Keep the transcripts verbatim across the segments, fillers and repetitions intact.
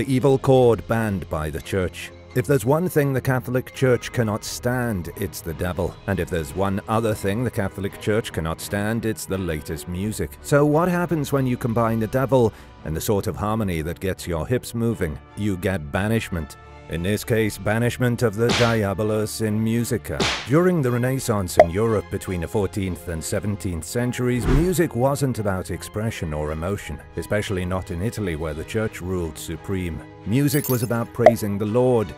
the evil cord banned by the Church. If there's one thing the Catholic Church cannot stand, it's the devil. And if there's one other thing the Catholic Church cannot stand, it's the latest music. So what happens when you combine the devil and the sort of harmony that gets your hips moving? You get banishment. In this case, banishment of the diabolus in musica. During the Renaissance in Europe between the fourteenth and seventeenth centuries, music wasn't about expression or emotion, especially not in Italy where the Church ruled supreme. Music was about praising the Lord.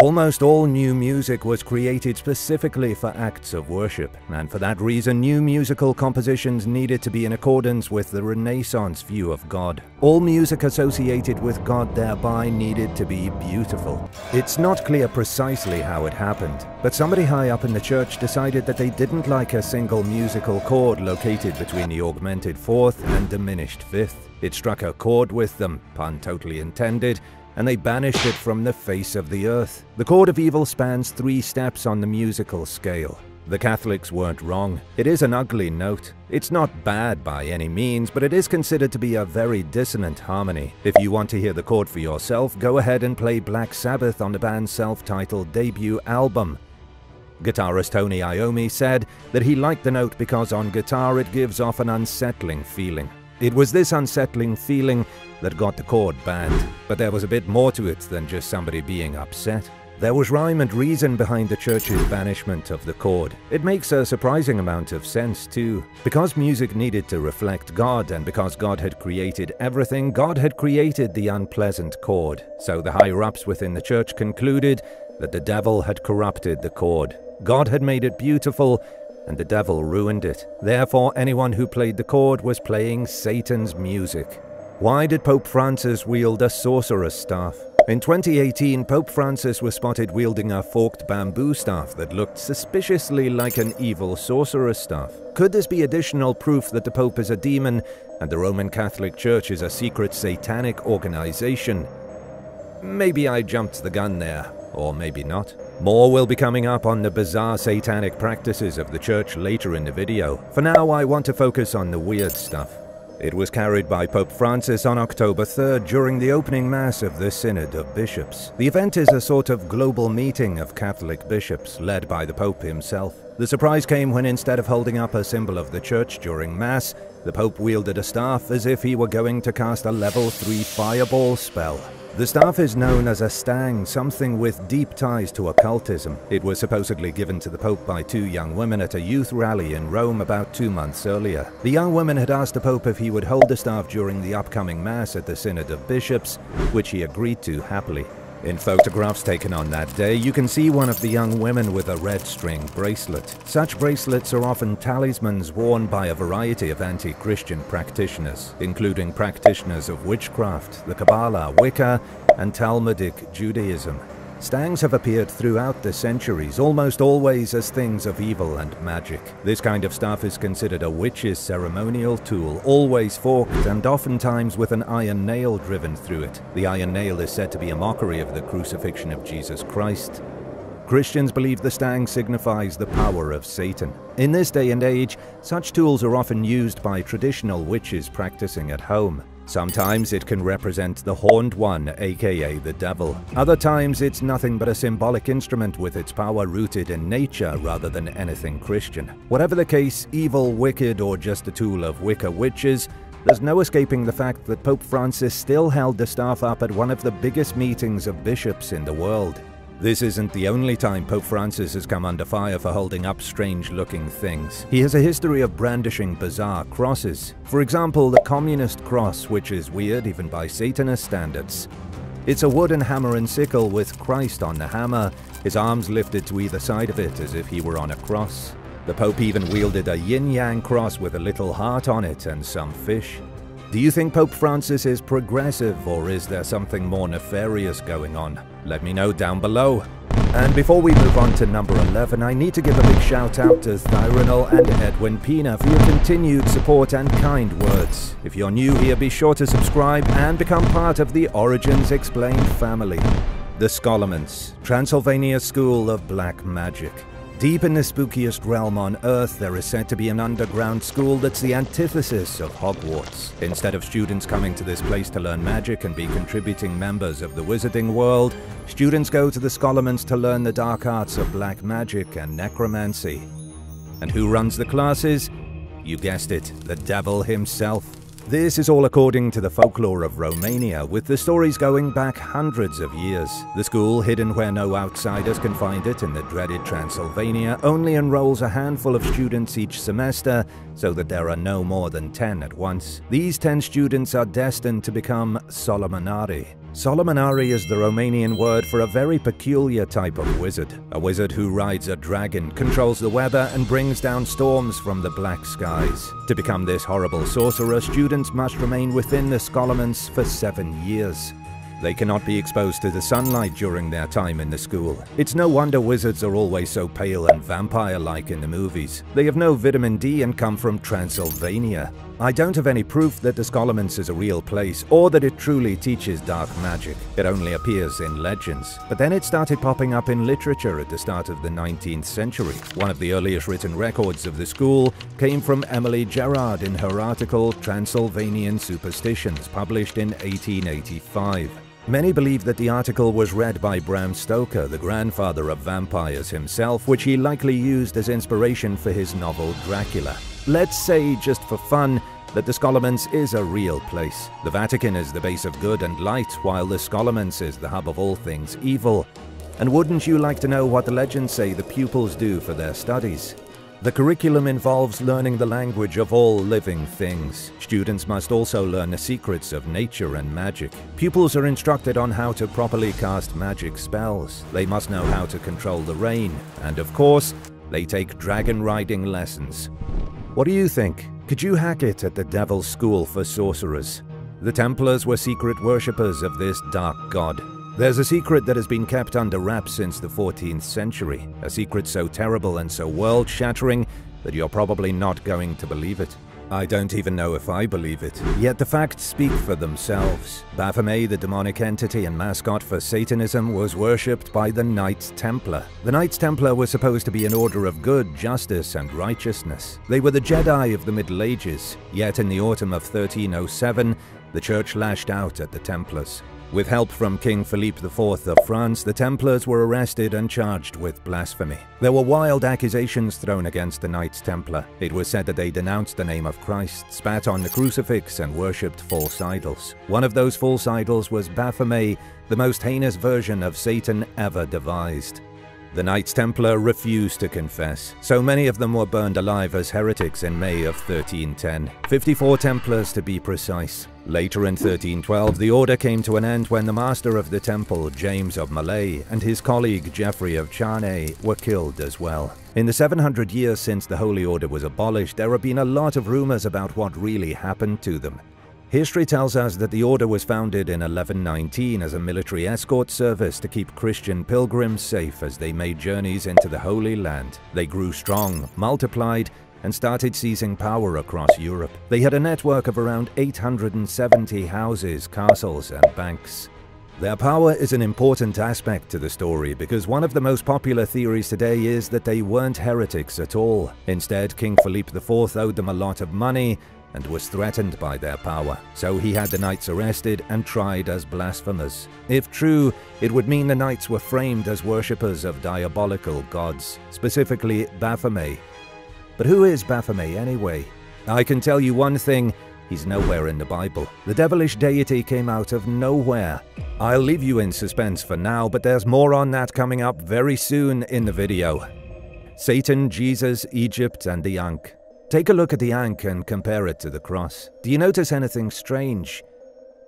Almost all new music was created specifically for acts of worship, and for that reason new musical compositions needed to be in accordance with the Renaissance view of God. All music associated with God thereby needed to be beautiful. It's not clear precisely how it happened, but somebody high up in the Church decided that they didn't like a single musical chord located between the augmented fourth and diminished fifth. It struck a chord with them, pun totally intended, and they banished it from the face of the earth. The chord of evil spans three steps on the musical scale. The Catholics weren't wrong. It is an ugly note. It's not bad by any means, but it is considered to be a very dissonant harmony. If you want to hear the chord for yourself, go ahead and play Black Sabbath on the band's self-titled debut album. Guitarist Tony Iommi said that he liked the note because on guitar it gives off an unsettling feeling. It was this unsettling feeling that got the chord banned, but there was a bit more to it than just somebody being upset. There was rhyme and reason behind the Church's banishment of the chord. It makes a surprising amount of sense too. Because music needed to reflect God, and because God had created everything, God had created the unpleasant chord. So the higher-ups within the Church concluded that the devil had corrupted the chord. God had made it beautiful, and the devil ruined it. Therefore, anyone who played the chord was playing Satan's music. Why did Pope Francis wield a sorcerer's staff? In twenty eighteen, Pope Francis was spotted wielding a forked bamboo staff that looked suspiciously like an evil sorcerer's staff. Could this be additional proof that the Pope is a demon and the Roman Catholic Church is a secret satanic organization? Maybe I jumped the gun there, or maybe not. More will be coming up on the bizarre satanic practices of the Church later in the video. For now, I want to focus on the weird stuff. It was carried by Pope Francis on October third during the opening Mass of the Synod of Bishops. The event is a sort of global meeting of Catholic bishops, led by the Pope himself. The surprise came when, instead of holding up a symbol of the Church during Mass, the Pope wielded a staff as if he were going to cast a level three fireball spell. The staff is known as a stang, something with deep ties to occultism. It was supposedly given to the Pope by two young women at a youth rally in Rome about two months earlier. The young women had asked the Pope if he would hold the staff during the upcoming Mass at the Synod of Bishops, which he agreed to happily. In photographs taken on that day, you can see one of the young women with a red string bracelet. Such bracelets are often talismans worn by a variety of anti-Christian practitioners, including practitioners of witchcraft, the Kabbalah, Wicca, and Talmudic Judaism. Stangs have appeared throughout the centuries, almost always as things of evil and magic. This kind of staff is considered a witch's ceremonial tool, always forked and oftentimes with an iron nail driven through it. The iron nail is said to be a mockery of the crucifixion of Jesus Christ. Christians believe the stang signifies the power of Satan. In this day and age, such tools are often used by traditional witches practicing at home. Sometimes it can represent the Horned One, aka the devil. Other times it's nothing but a symbolic instrument with its power rooted in nature rather than anything Christian. Whatever the case, evil, wicked, or just a tool of Wicca witches, there's no escaping the fact that Pope Francis still held the staff up at one of the biggest meetings of bishops in the world. This isn't the only time Pope Francis has come under fire for holding up strange-looking things. He has a history of brandishing bizarre crosses. For example, the communist cross, which is weird even by Satanist standards. It's a wooden hammer and sickle with Christ on the hammer, his arms lifted to either side of it as if he were on a cross. The Pope even wielded a yin-yang cross with a little heart on it and some fish. Do you think Pope Francis is progressive, or is there something more nefarious going on? Let me know down below. And before we move on to number eleven, I need to give a big shout out to Thyronal and Edwin Pina for your continued support and kind words. If you're new here, be sure to subscribe and become part of the Origins Explained family. The Scholomance, Transylvania School of Black Magic. Deep in the spookiest realm on Earth, there is said to be an underground school that's the antithesis of Hogwarts. Instead of students coming to this place to learn magic and be contributing members of the wizarding world, students go to the Scholomans to learn the dark arts of black magic and necromancy. And who runs the classes? You guessed it, the devil himself. This is all according to the folklore of Romania, with the stories going back hundreds of years. The school, hidden where no outsiders can find it in the dreaded Transylvania, only enrolls a handful of students each semester, so that there are no more than ten at once. These ten students are destined to become Solomonari. Solomonari is the Romanian word for a very peculiar type of wizard. A wizard who rides a dragon, controls the weather, and brings down storms from the black skies. To become this horrible sorcerer, students must remain within the Scholomans for seven years. They cannot be exposed to the sunlight during their time in the school. It's no wonder wizards are always so pale and vampire-like in the movies. They have no vitamin D and come from Transylvania. I don't have any proof that the Scholomans is a real place, or that it truly teaches dark magic. It only appears in legends. But then it started popping up in literature at the start of the nineteenth century. One of the earliest written records of the school came from Emily Gerard in her article Transylvanian Superstitions, published in eighteen eighty-five. Many believe that the article was read by Bram Stoker, the grandfather of vampires himself, which he likely used as inspiration for his novel Dracula. Let's say, just for fun, that the Scholomans is a real place. The Vatican is the base of good and light, while the Scholomans is the hub of all things evil. And wouldn't you like to know what the legends say the pupils do for their studies? The curriculum involves learning the language of all living things. Students must also learn the secrets of nature and magic. Pupils are instructed on how to properly cast magic spells. They must know how to control the rain. And of course, they take dragon riding lessons. What do you think? Could you hack it at the Devil's School for Sorcerers? The Templars were secret worshippers of this dark god. There's a secret that has been kept under wraps since the fourteenth century, a secret so terrible and so world-shattering that you're probably not going to believe it. I don't even know if I believe it. Yet the facts speak for themselves. Baphomet, the demonic entity and mascot for Satanism, was worshipped by the Knights Templar. The Knights Templar were supposed to be an order of good, justice, and righteousness. They were the Jedi of the Middle Ages. Yet in the autumn of thirteen oh seven, the Church lashed out at the Templars. With help from King Philippe the fourth of France, the Templars were arrested and charged with blasphemy. There were wild accusations thrown against the Knights Templar. It was said that they denounced the name of Christ, spat on the crucifix, and worshipped false idols. One of those false idols was Baphomet, the most heinous version of Satan ever devised. The Knights Templar refused to confess, so many of them were burned alive as heretics in May of thirteen ten, fifty-four Templars to be precise. Later in thirteen twelve, the order came to an end when the master of the temple, James of Malay, and his colleague Geoffrey of Charnay were killed as well. In the seven hundred years since the Holy Order was abolished, there have been a lot of rumors about what really happened to them. History tells us that the order was founded in eleven nineteen as a military escort service to keep Christian pilgrims safe as they made journeys into the Holy Land. They grew strong, multiplied, and started seizing power across Europe. They had a network of around eight hundred seventy houses, castles, and banks. Their power is an important aspect to the story because one of the most popular theories today is that they weren't heretics at all. Instead, King Philippe the fourth owed them a lot of money and was threatened by their power, so he had the knights arrested and tried as blasphemers. If true, it would mean the knights were framed as worshippers of diabolical gods, specifically Baphomet. But who is Baphomet anyway? I can tell you one thing, he's nowhere in the Bible. The devilish deity came out of nowhere. I'll leave you in suspense for now, but there's more on that coming up very soon in the video. Satan, Jesus, Egypt, and the Ankh. Take a look at the Ankh and compare it to the cross. Do you notice anything strange?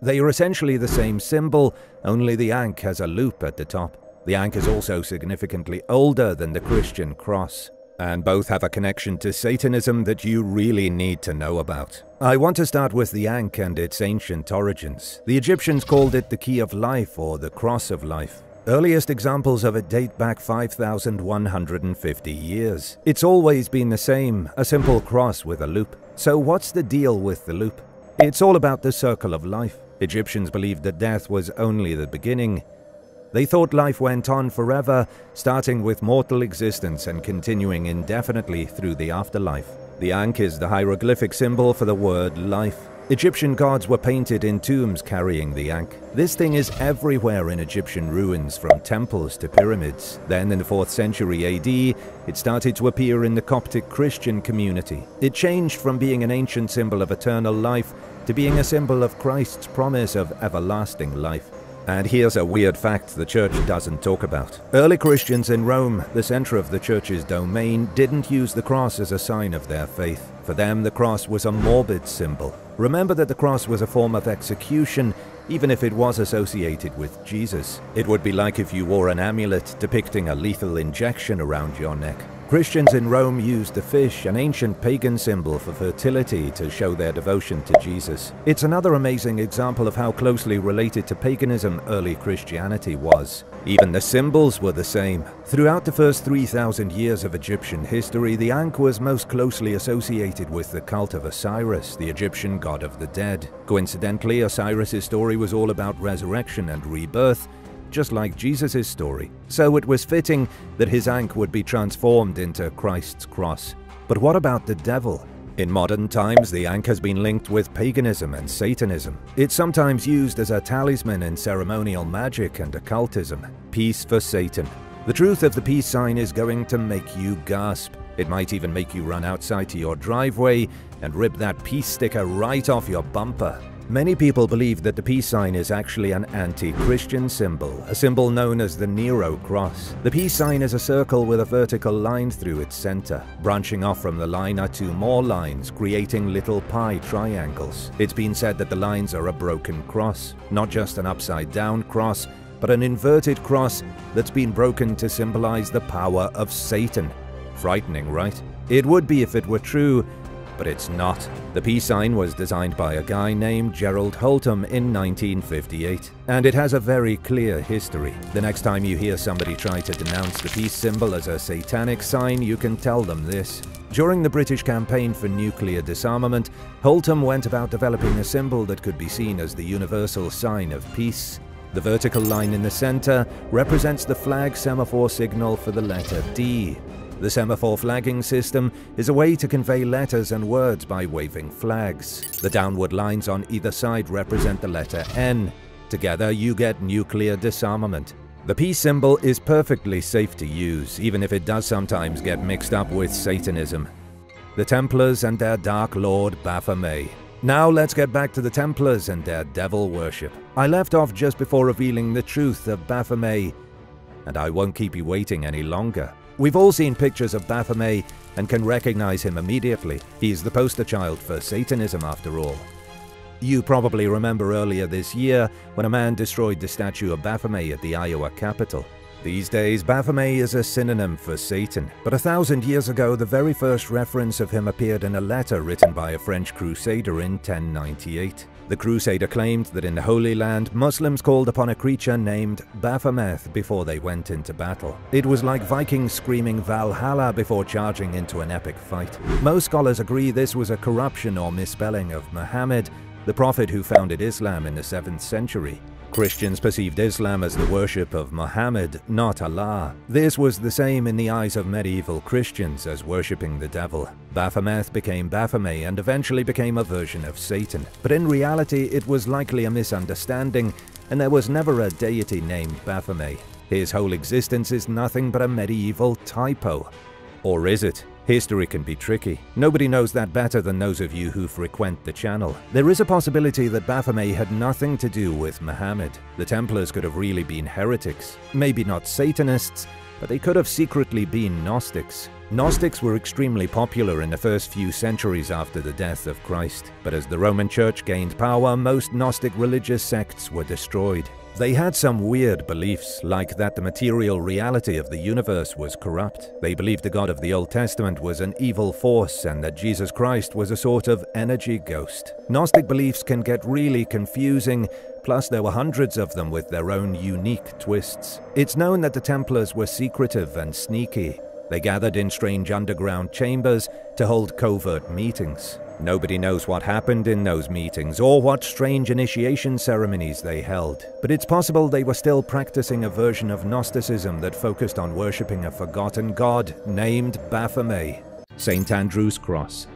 They are essentially the same symbol, only the Ankh has a loop at the top. The Ankh is also significantly older than the Christian cross. And both have a connection to Satanism that you really need to know about. I want to start with the Ankh and its ancient origins. The Egyptians called it the key of life or the cross of life. Earliest examples of it date back five thousand one hundred fifty years. It's always been the same, a simple cross with a loop. So what's the deal with the loop? It's all about the circle of life. Egyptians believed that death was only the beginning. They thought life went on forever, starting with mortal existence and continuing indefinitely through the afterlife. The Ankh is the hieroglyphic symbol for the word life. Egyptian gods were painted in tombs carrying the Ankh. This thing is everywhere in Egyptian ruins, from temples to pyramids. Then in the fourth century A D, it started to appear in the Coptic Christian community. It changed from being an ancient symbol of eternal life to being a symbol of Christ's promise of everlasting life. And here's a weird fact the church doesn't talk about. Early Christians in Rome, the center of the church's domain, didn't use the cross as a sign of their faith. For them, the cross was a morbid symbol. Remember that the cross was a form of execution, even if it was associated with Jesus. It would be like if you wore an amulet depicting a lethal injection around your neck. Christians in Rome used the fish, an ancient pagan symbol for fertility, to show their devotion to Jesus. It's another amazing example of how closely related to paganism early Christianity was. Even the symbols were the same. Throughout the first three thousand years of Egyptian history, the Ankh was most closely associated with the cult of Osiris, the Egyptian god of the dead. Coincidentally, Osiris's story was all about resurrection and rebirth, just like Jesus' story, so it was fitting that his Ankh would be transformed into Christ's cross. But what about the devil? In modern times, the Ankh has been linked with paganism and Satanism. It's sometimes used as a talisman in ceremonial magic and occultism. Peace for Satan. The truth of the peace sign is going to make you gasp. It might even make you run outside to your driveway and rip that peace sticker right off your bumper. Many people believe that the peace sign is actually an anti-Christian symbol, a symbol known as the Nero cross. The peace sign is a circle with a vertical line through its center. Branching off from the line are two more lines, creating little pi triangles. It's been said that the lines are a broken cross, not just an upside-down cross, but an inverted cross that's been broken to symbolize the power of Satan. Frightening, right? It would be if it were true, but it's not. The peace sign was designed by a guy named Gerald Holtham in nineteen fifty-eight, and it has a very clear history. The next time you hear somebody try to denounce the peace symbol as a satanic sign, you can tell them this. During the British campaign for nuclear disarmament, Holtham went about developing a symbol that could be seen as the universal sign of peace. The vertical line in the center represents the flag semaphore signal for the letter D. The semaphore flagging system is a way to convey letters and words by waving flags. The downward lines on either side represent the letter N. Together, you get nuclear disarmament. The peace symbol is perfectly safe to use, even if it does sometimes get mixed up with Satanism. The Templars and their Dark Lord Baphomet. Now let's get back to the Templars and their devil worship. I left off just before revealing the truth of Baphomet, and I won't keep you waiting any longer. We've all seen pictures of Baphomet and can recognize him immediately. He's the poster child for Satanism, after all. You probably remember earlier this year when a man destroyed the statue of Baphomet at the Iowa Capitol. These days, Baphomet is a synonym for Satan, but a thousand years ago, the very first reference of him appeared in a letter written by a French crusader in ten ninety-eight. The crusader claimed that in the Holy Land, Muslims called upon a creature named Baphomet before they went into battle. It was like Vikings screaming Valhalla before charging into an epic fight. Most scholars agree this was a corruption or misspelling of Muhammad, the prophet who founded Islam in the seventh century. Christians perceived Islam as the worship of Muhammad, not Allah. This was the same in the eyes of medieval Christians as worshipping the devil. Baphomet became Baphomet and eventually became a version of Satan. But in reality, it was likely a misunderstanding, and there was never a deity named Baphomet. His whole existence is nothing but a medieval typo. Or is it? History can be tricky. Nobody knows that better than those of you who frequent the channel. There is a possibility that Baphomet had nothing to do with Muhammad. The Templars could have really been heretics. Maybe not Satanists, but they could have secretly been Gnostics. Gnostics were extremely popular in the first few centuries after the death of Christ. But as the Roman Church gained power, most Gnostic religious sects were destroyed. They had some weird beliefs, like that the material reality of the universe was corrupt. They believed the God of the Old Testament was an evil force and that Jesus Christ was a sort of energy ghost. Gnostic beliefs can get really confusing, plus there were hundreds of them with their own unique twists. It's known that the Templars were secretive and sneaky. They gathered in strange underground chambers to hold covert meetings. Nobody knows what happened in those meetings or what strange initiation ceremonies they held, but it's possible they were still practicing a version of Gnosticism that focused on worshipping a forgotten god named Baphomet. Saint Andrew's Cross.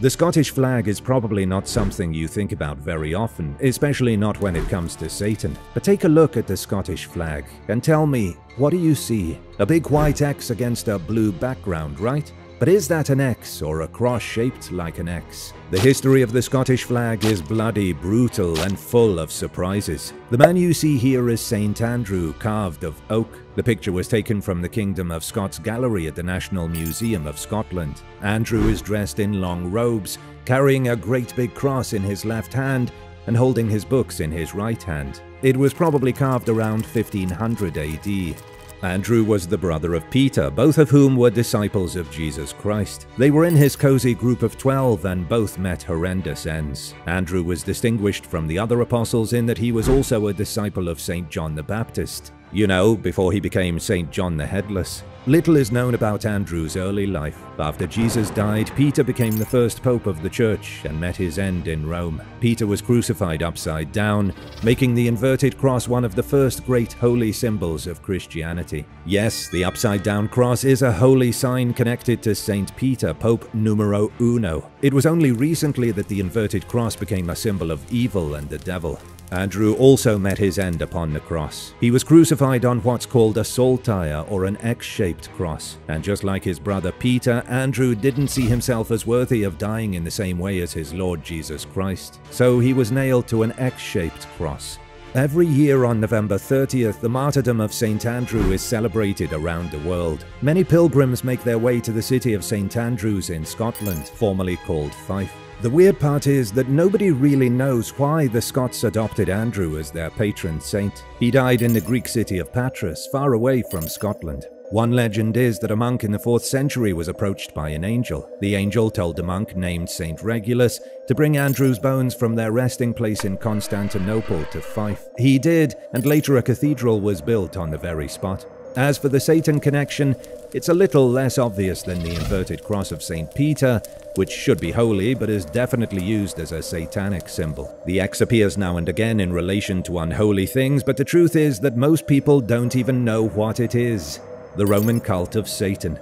The Scottish flag is probably not something you think about very often, especially not when it comes to Satan. But take a look at the Scottish flag and tell me, what do you see? A big white X against a blue background, right? But is that an X or a cross shaped like an X? The history of the Scottish flag is bloody, brutal and full of surprises. The man you see here is Saint Andrew, carved of oak. The picture was taken from the Kingdom of Scots gallery at the National Museum of Scotland. Andrew is dressed in long robes, carrying a great big cross in his left hand and holding his books in his right hand. It was probably carved around fifteen hundred A D. Andrew was the brother of Peter, both of whom were disciples of Jesus Christ. They were in his cozy group of twelve and both met horrendous ends. Andrew was distinguished from the other apostles in that he was also a disciple of Saint John the Baptist. You know, before he became Saint John the Headless. Little is known about Andrew's early life. After Jesus died, Peter became the first pope of the church and met his end in Rome. Peter was crucified upside down, making the inverted cross one of the first great holy symbols of Christianity. Yes, the upside-down cross is a holy sign connected to Saint Peter, Pope numero uno. It was only recently that the inverted cross became a symbol of evil and the devil. Andrew also met his end upon the cross. He was crucified on what's called a saltire, or an X-shaped cross, and just like his brother Peter, Andrew didn't see himself as worthy of dying in the same way as his Lord Jesus Christ, so he was nailed to an X-shaped cross. Every year on November thirtieth, the martyrdom of Saint Andrew is celebrated around the world. Many pilgrims make their way to the city of Saint Andrews in Scotland, formerly called Fife. The weird part is that nobody really knows why the Scots adopted Andrew as their patron saint. He died in the Greek city of Patras, far away from Scotland. One legend is that a monk in the fourth century was approached by an angel. The angel told the monk, named Saint Regulus, to bring Andrew's bones from their resting place in Constantinople to Fife. He did, and later a cathedral was built on the very spot. As for the Satan connection, it's a little less obvious than the inverted cross of Saint Peter, which should be holy but is definitely used as a satanic symbol. The X appears now and again in relation to unholy things, but the truth is that most people don't even know what it is. The Roman cult of Satan.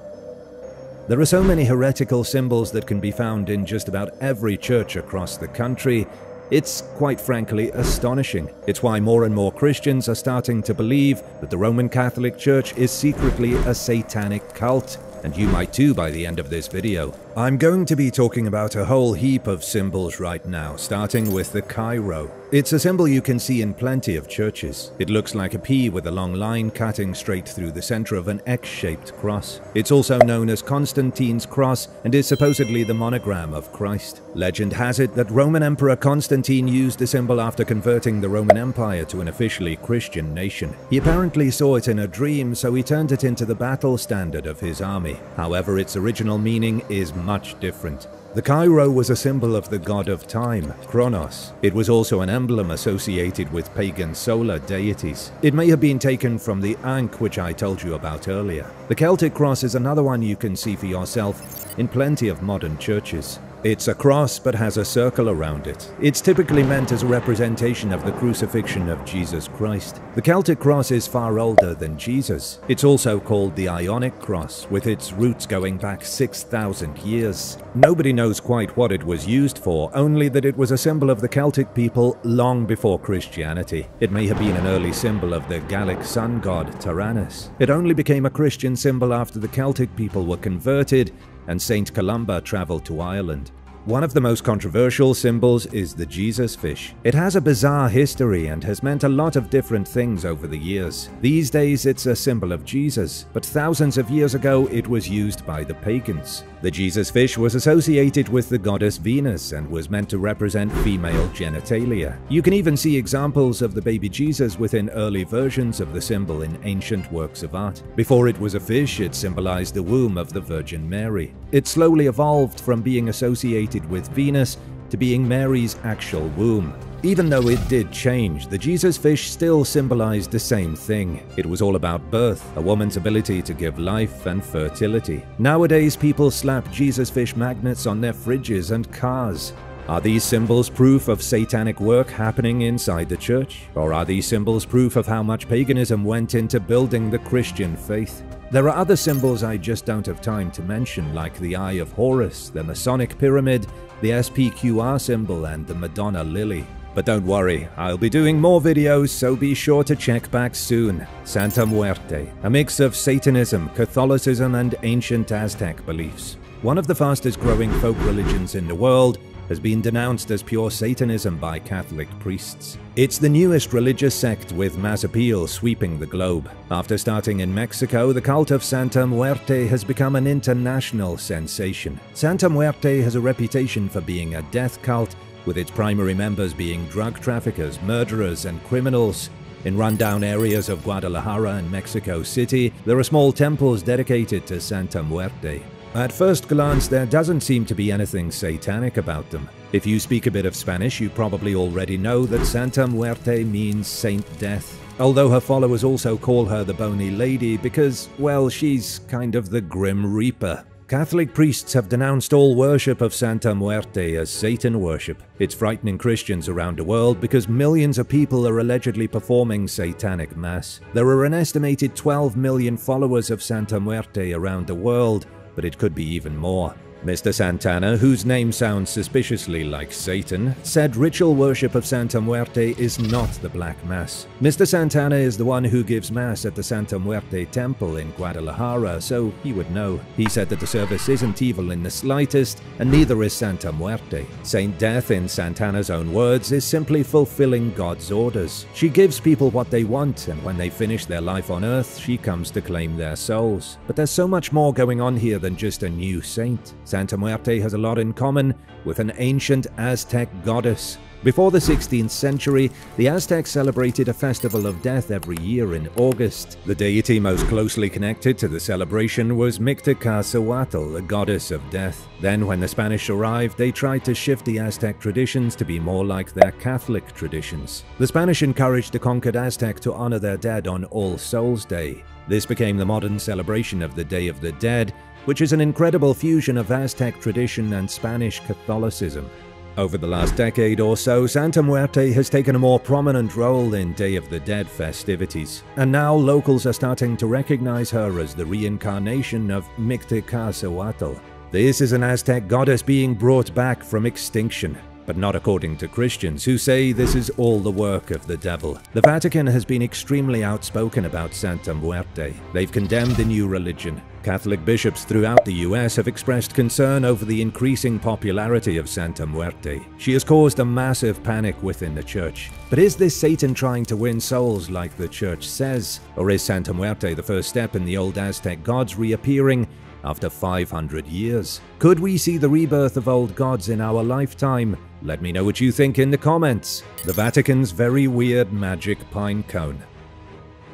There are so many heretical symbols that can be found in just about every church across the country. It's, quite frankly, astonishing. It's why more and more Christians are starting to believe that the Roman Catholic Church is secretly a satanic cult, and you might too by the end of this video. I'm going to be talking about a whole heap of symbols right now, starting with the Cairo. It's a symbol you can see in plenty of churches. It looks like a P with a long line cutting straight through the center of an X-shaped cross. It's also known as Constantine's cross and is supposedly the monogram of Christ. Legend has it that Roman Emperor Constantine used the symbol after converting the Roman Empire to an officially Christian nation. He apparently saw it in a dream, so he turned it into the battle standard of his army. However, its original meaning is much different. The Cairo was a symbol of the god of time, Kronos. It was also an emblem associated with pagan solar deities. It may have been taken from the Ankh, which I told you about earlier. The Celtic cross is another one you can see for yourself in plenty of modern churches. It's a cross but has a circle around it. It's typically meant as a representation of the crucifixion of Jesus Christ. The Celtic cross is far older than Jesus. It's also called the Ionic cross, with its roots going back six thousand years. Nobody knows quite what it was used for, only that it was a symbol of the Celtic people long before Christianity. It may have been an early symbol of the Gallic sun god Tyrannus. It only became a Christian symbol after the Celtic people were converted and Saint Columba traveled to Ireland. One of the most controversial symbols is the Jesus fish. It has a bizarre history and has meant a lot of different things over the years. These days it's a symbol of Jesus, but thousands of years ago it was used by the pagans. The Jesus fish was associated with the goddess Venus and was meant to represent female genitalia. You can even see examples of the baby Jesus within early versions of the symbol in ancient works of art. Before it was a fish, it symbolized the womb of the Virgin Mary. It slowly evolved from being associated with Venus to being Mary's actual womb. Even though it did change, the Jesus fish still symbolized the same thing. It was all about birth, a woman's ability to give life and fertility. Nowadays, people slap Jesus fish magnets on their fridges and cars. Are these symbols proof of satanic work happening inside the church? Or are these symbols proof of how much paganism went into building the Christian faith? There are other symbols I just don't have time to mention, like the Eye of Horus, the Masonic Pyramid, the S P Q R symbol, and the Madonna Lily. But don't worry, I'll be doing more videos, so be sure to check back soon. Santa Muerte, a mix of Satanism, Catholicism, and ancient Aztec beliefs. One of the fastest growing folk religions in the world, has been denounced as pure Satanism by Catholic priests. It's the newest religious sect with mass appeal sweeping the globe. After starting in Mexico, the cult of Santa Muerte has become an international sensation. Santa Muerte has a reputation for being a death cult, with its primary members being drug traffickers, murderers, and criminals. In rundown areas of Guadalajara and Mexico City, there are small temples dedicated to Santa Muerte. At first glance, there doesn't seem to be anything satanic about them. If you speak a bit of Spanish, you probably already know that Santa Muerte means Saint Death, although her followers also call her the Bony Lady because, well, she's kind of the Grim Reaper. Catholic priests have denounced all worship of Santa Muerte as Satan worship. It's frightening Christians around the world because millions of people are allegedly performing satanic mass. There are an estimated twelve million followers of Santa Muerte around the world, but it could be even more. Mister Santana, whose name sounds suspiciously like Satan, said ritual worship of Santa Muerte is not the Black Mass. Mister Santana is the one who gives Mass at the Santa Muerte Temple in Guadalajara, so he would know. He said that the service isn't evil in the slightest, and neither is Santa Muerte. Saint Death, in Santana's own words, is simply fulfilling God's orders. She gives people what they want, and when they finish their life on earth, she comes to claim their souls. But there's so much more going on here than just a new saint. Santa Muerte has a lot in common with an ancient Aztec goddess. Before the sixteenth century, the Aztecs celebrated a festival of death every year in August. The deity most closely connected to the celebration was Mictlantecuhtli, the goddess of death. Then, when the Spanish arrived, they tried to shift the Aztec traditions to be more like their Catholic traditions. The Spanish encouraged the conquered Aztec to honor their dead on All Souls' Day. This became the modern celebration of the Day of the Dead, which is an incredible fusion of Aztec tradition and Spanish Catholicism. Over the last decade or so, Santa Muerte has taken a more prominent role in Day of the Dead festivities, and now locals are starting to recognize her as the reincarnation of Mictlantecuhtli. This is an Aztec goddess being brought back from extinction. But not according to Christians, who say this is all the work of the devil. The Vatican has been extremely outspoken about Santa Muerte. They've condemned the new religion. Catholic bishops throughout the U S have expressed concern over the increasing popularity of Santa Muerte. She has caused a massive panic within the church. But is this Satan trying to win souls like the church says? Or is Santa Muerte the first step in the old Aztec gods reappearing after five hundred years? Could we see the rebirth of old gods in our lifetime? Let me know what you think in the comments. The Vatican's very weird magic pine cone.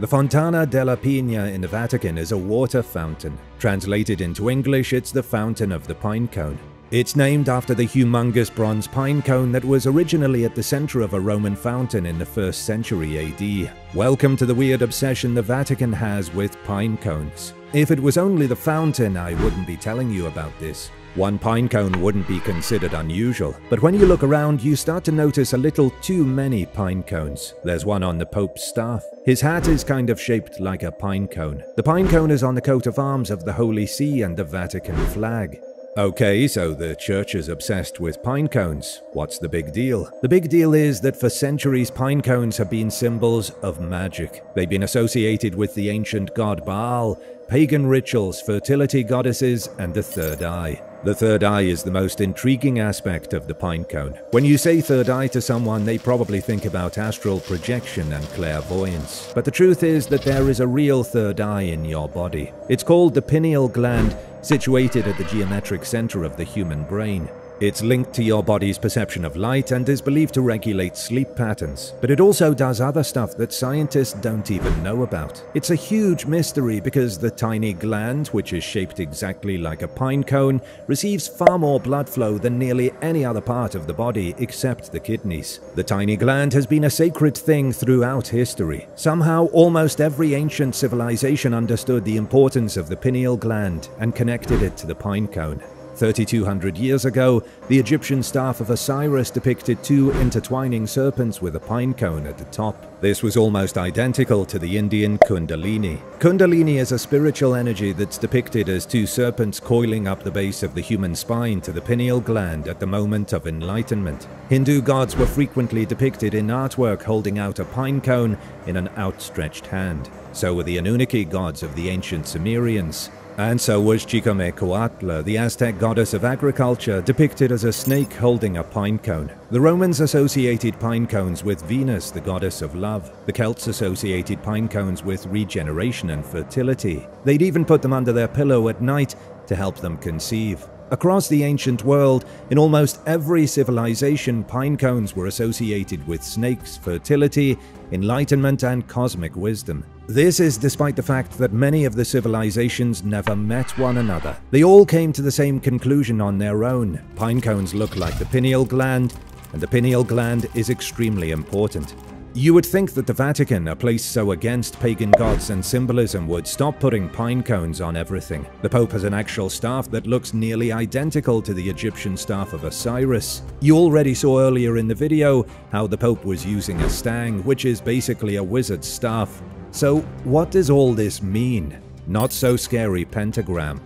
The Fontana della Pina in the Vatican is a water fountain. Translated into English, it's the Fountain of the Pine Cone. It's named after the humongous bronze pine cone that was originally at the center of a Roman fountain in the first century A D. Welcome to the weird obsession the Vatican has with pine cones. If it was only the fountain, I wouldn't be telling you about this. One pine cone wouldn't be considered unusual, but when you look around, you start to notice a little too many pine cones. There's one on the Pope's staff. His hat is kind of shaped like a pine cone. The pine cone is on the coat of arms of the Holy See and the Vatican flag. Okay, so the church is obsessed with pine cones. What's the big deal? The big deal is that for centuries, pine cones have been symbols of magic. They've been associated with the ancient god Baal, pagan rituals, fertility goddesses, and the third eye. The third eye is the most intriguing aspect of the pine cone. When you say third eye to someone, they probably think about astral projection and clairvoyance. But the truth is that there is a real third eye in your body. It's called the pineal gland, situated at the geometric center of the human brain. It's linked to your body's perception of light and is believed to regulate sleep patterns, but it also does other stuff that scientists don't even know about. It's a huge mystery because the tiny gland, which is shaped exactly like a pine cone, receives far more blood flow than nearly any other part of the body except the kidneys. The tiny gland has been a sacred thing throughout history. Somehow, almost every ancient civilization understood the importance of the pineal gland and connected it to the pine cone. three thousand two hundred years ago, the Egyptian staff of Osiris depicted two intertwining serpents with a pine cone at the top. This was almost identical to the Indian Kundalini. Kundalini is a spiritual energy that's depicted as two serpents coiling up the base of the human spine to the pineal gland at the moment of enlightenment. Hindu gods were frequently depicted in artwork holding out a pine cone in an outstretched hand. So were the Anunnaki gods of the ancient Sumerians. And so was Chicomecoatl, the Aztec goddess of agriculture, depicted as a snake holding a pine cone. The Romans associated pine cones with Venus, the goddess of love. The Celts associated pine cones with regeneration and fertility. They'd even put them under their pillow at night to help them conceive. Across the ancient world, in almost every civilization, pine cones were associated with snakes, fertility, enlightenment, and cosmic wisdom. This is despite the fact that many of the civilizations never met one another. They all came to the same conclusion on their own. Pine cones look like the pineal gland, and the pineal gland is extremely important. You would think that the Vatican, a place so against pagan gods and symbolism, would stop putting pine cones on everything. The Pope has an actual staff that looks nearly identical to the Egyptian staff of Osiris. You already saw earlier in the video how the Pope was using a stang, which is basically a wizard's staff. So, what does all this mean? Not so scary pentagram.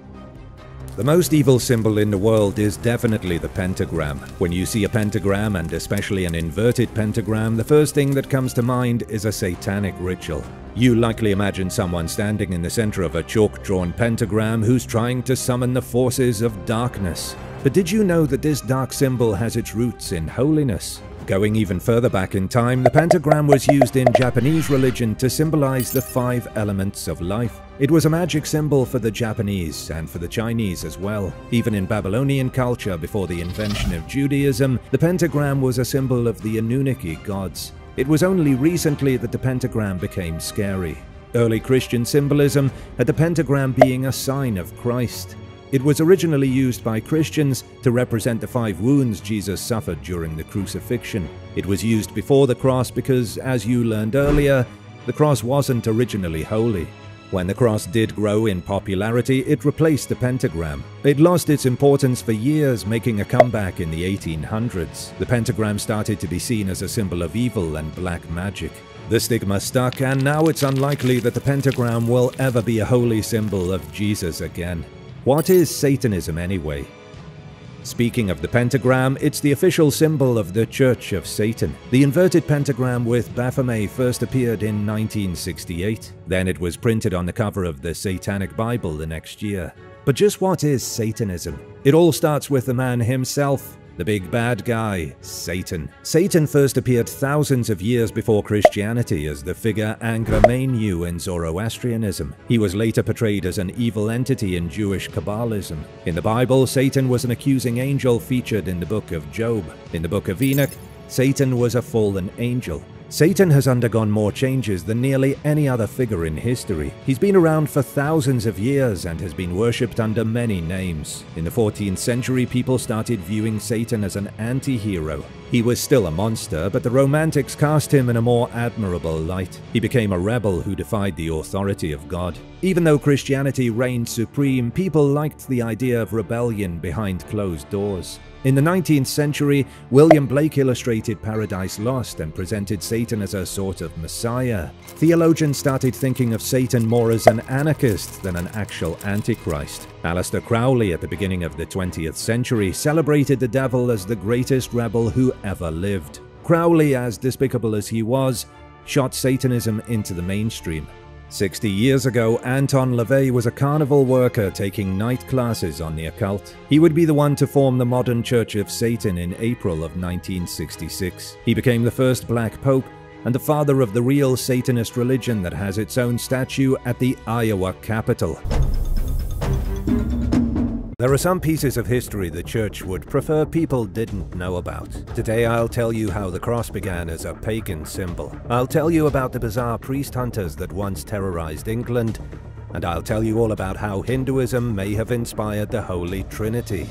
The most evil symbol in the world is definitely the pentagram. When you see a pentagram, and especially an inverted pentagram, the first thing that comes to mind is a satanic ritual. You likely imagine someone standing in the center of a chalk-drawn pentagram who's trying to summon the forces of darkness. But did you know that this dark symbol has its roots in holiness? Going even further back in time, the pentagram was used in Japanese religion to symbolize the five elements of life. It was a magic symbol for the Japanese and for the Chinese as well. Even in Babylonian culture before the invention of Judaism, the pentagram was a symbol of the Anunnaki gods. It was only recently that the pentagram became scary. Early Christian symbolism had the pentagram being a sign of Christ. It was originally used by Christians to represent the five wounds Jesus suffered during the crucifixion. It was used before the cross because, as you learned earlier, the cross wasn't originally holy. When the cross did grow in popularity, it replaced the pentagram. It lost its importance for years, making a comeback in the eighteen hundreds. The pentagram started to be seen as a symbol of evil and black magic. The stigma stuck, and now it's unlikely that the pentagram will ever be a holy symbol of Jesus again. What is Satanism anyway? Speaking of the pentagram, it's the official symbol of the Church of Satan. The inverted pentagram with Baphomet first appeared in nineteen sixty-eight. Then it was printed on the cover of the Satanic Bible the next year. But just what is Satanism? It all starts with the man himself. The big bad guy, Satan. Satan first appeared thousands of years before Christianity as the figure Angra-Mainyu in Zoroastrianism. He was later portrayed as an evil entity in Jewish Kabbalism. In the Bible, Satan was an accusing angel featured in the book of Job. In the book of Enoch, Satan was a fallen angel. Satan has undergone more changes than nearly any other figure in history. He's been around for thousands of years and has been worshipped under many names. In the fourteenth century, people started viewing Satan as an anti-hero. He was still a monster, but the Romantics cast him in a more admirable light. He became a rebel who defied the authority of God. Even though Christianity reigned supreme, people liked the idea of rebellion behind closed doors. In the nineteenth century, William Blake illustrated Paradise Lost and presented Satan as a sort of messiah. Theologians started thinking of Satan more as an anarchist than an actual antichrist. Aleister Crowley, at the beginning of the twentieth century, celebrated the devil as the greatest rebel who ever lived. Crowley, as despicable as he was, shot Satanism into the mainstream. Sixty years ago, Anton LaVey was a carnival worker taking night classes on the occult. He would be the one to form the modern Church of Satan in April of nineteen sixty-six. He became the first black pope and the father of the real Satanist religion that has its own statue at the Iowa Capitol. There are some pieces of history the church would prefer people didn't know about. Today I'll tell you how the cross began as a pagan symbol. I'll tell you about the bizarre priest hunters that once terrorized England, and I'll tell you all about how Hinduism may have inspired the Holy Trinity.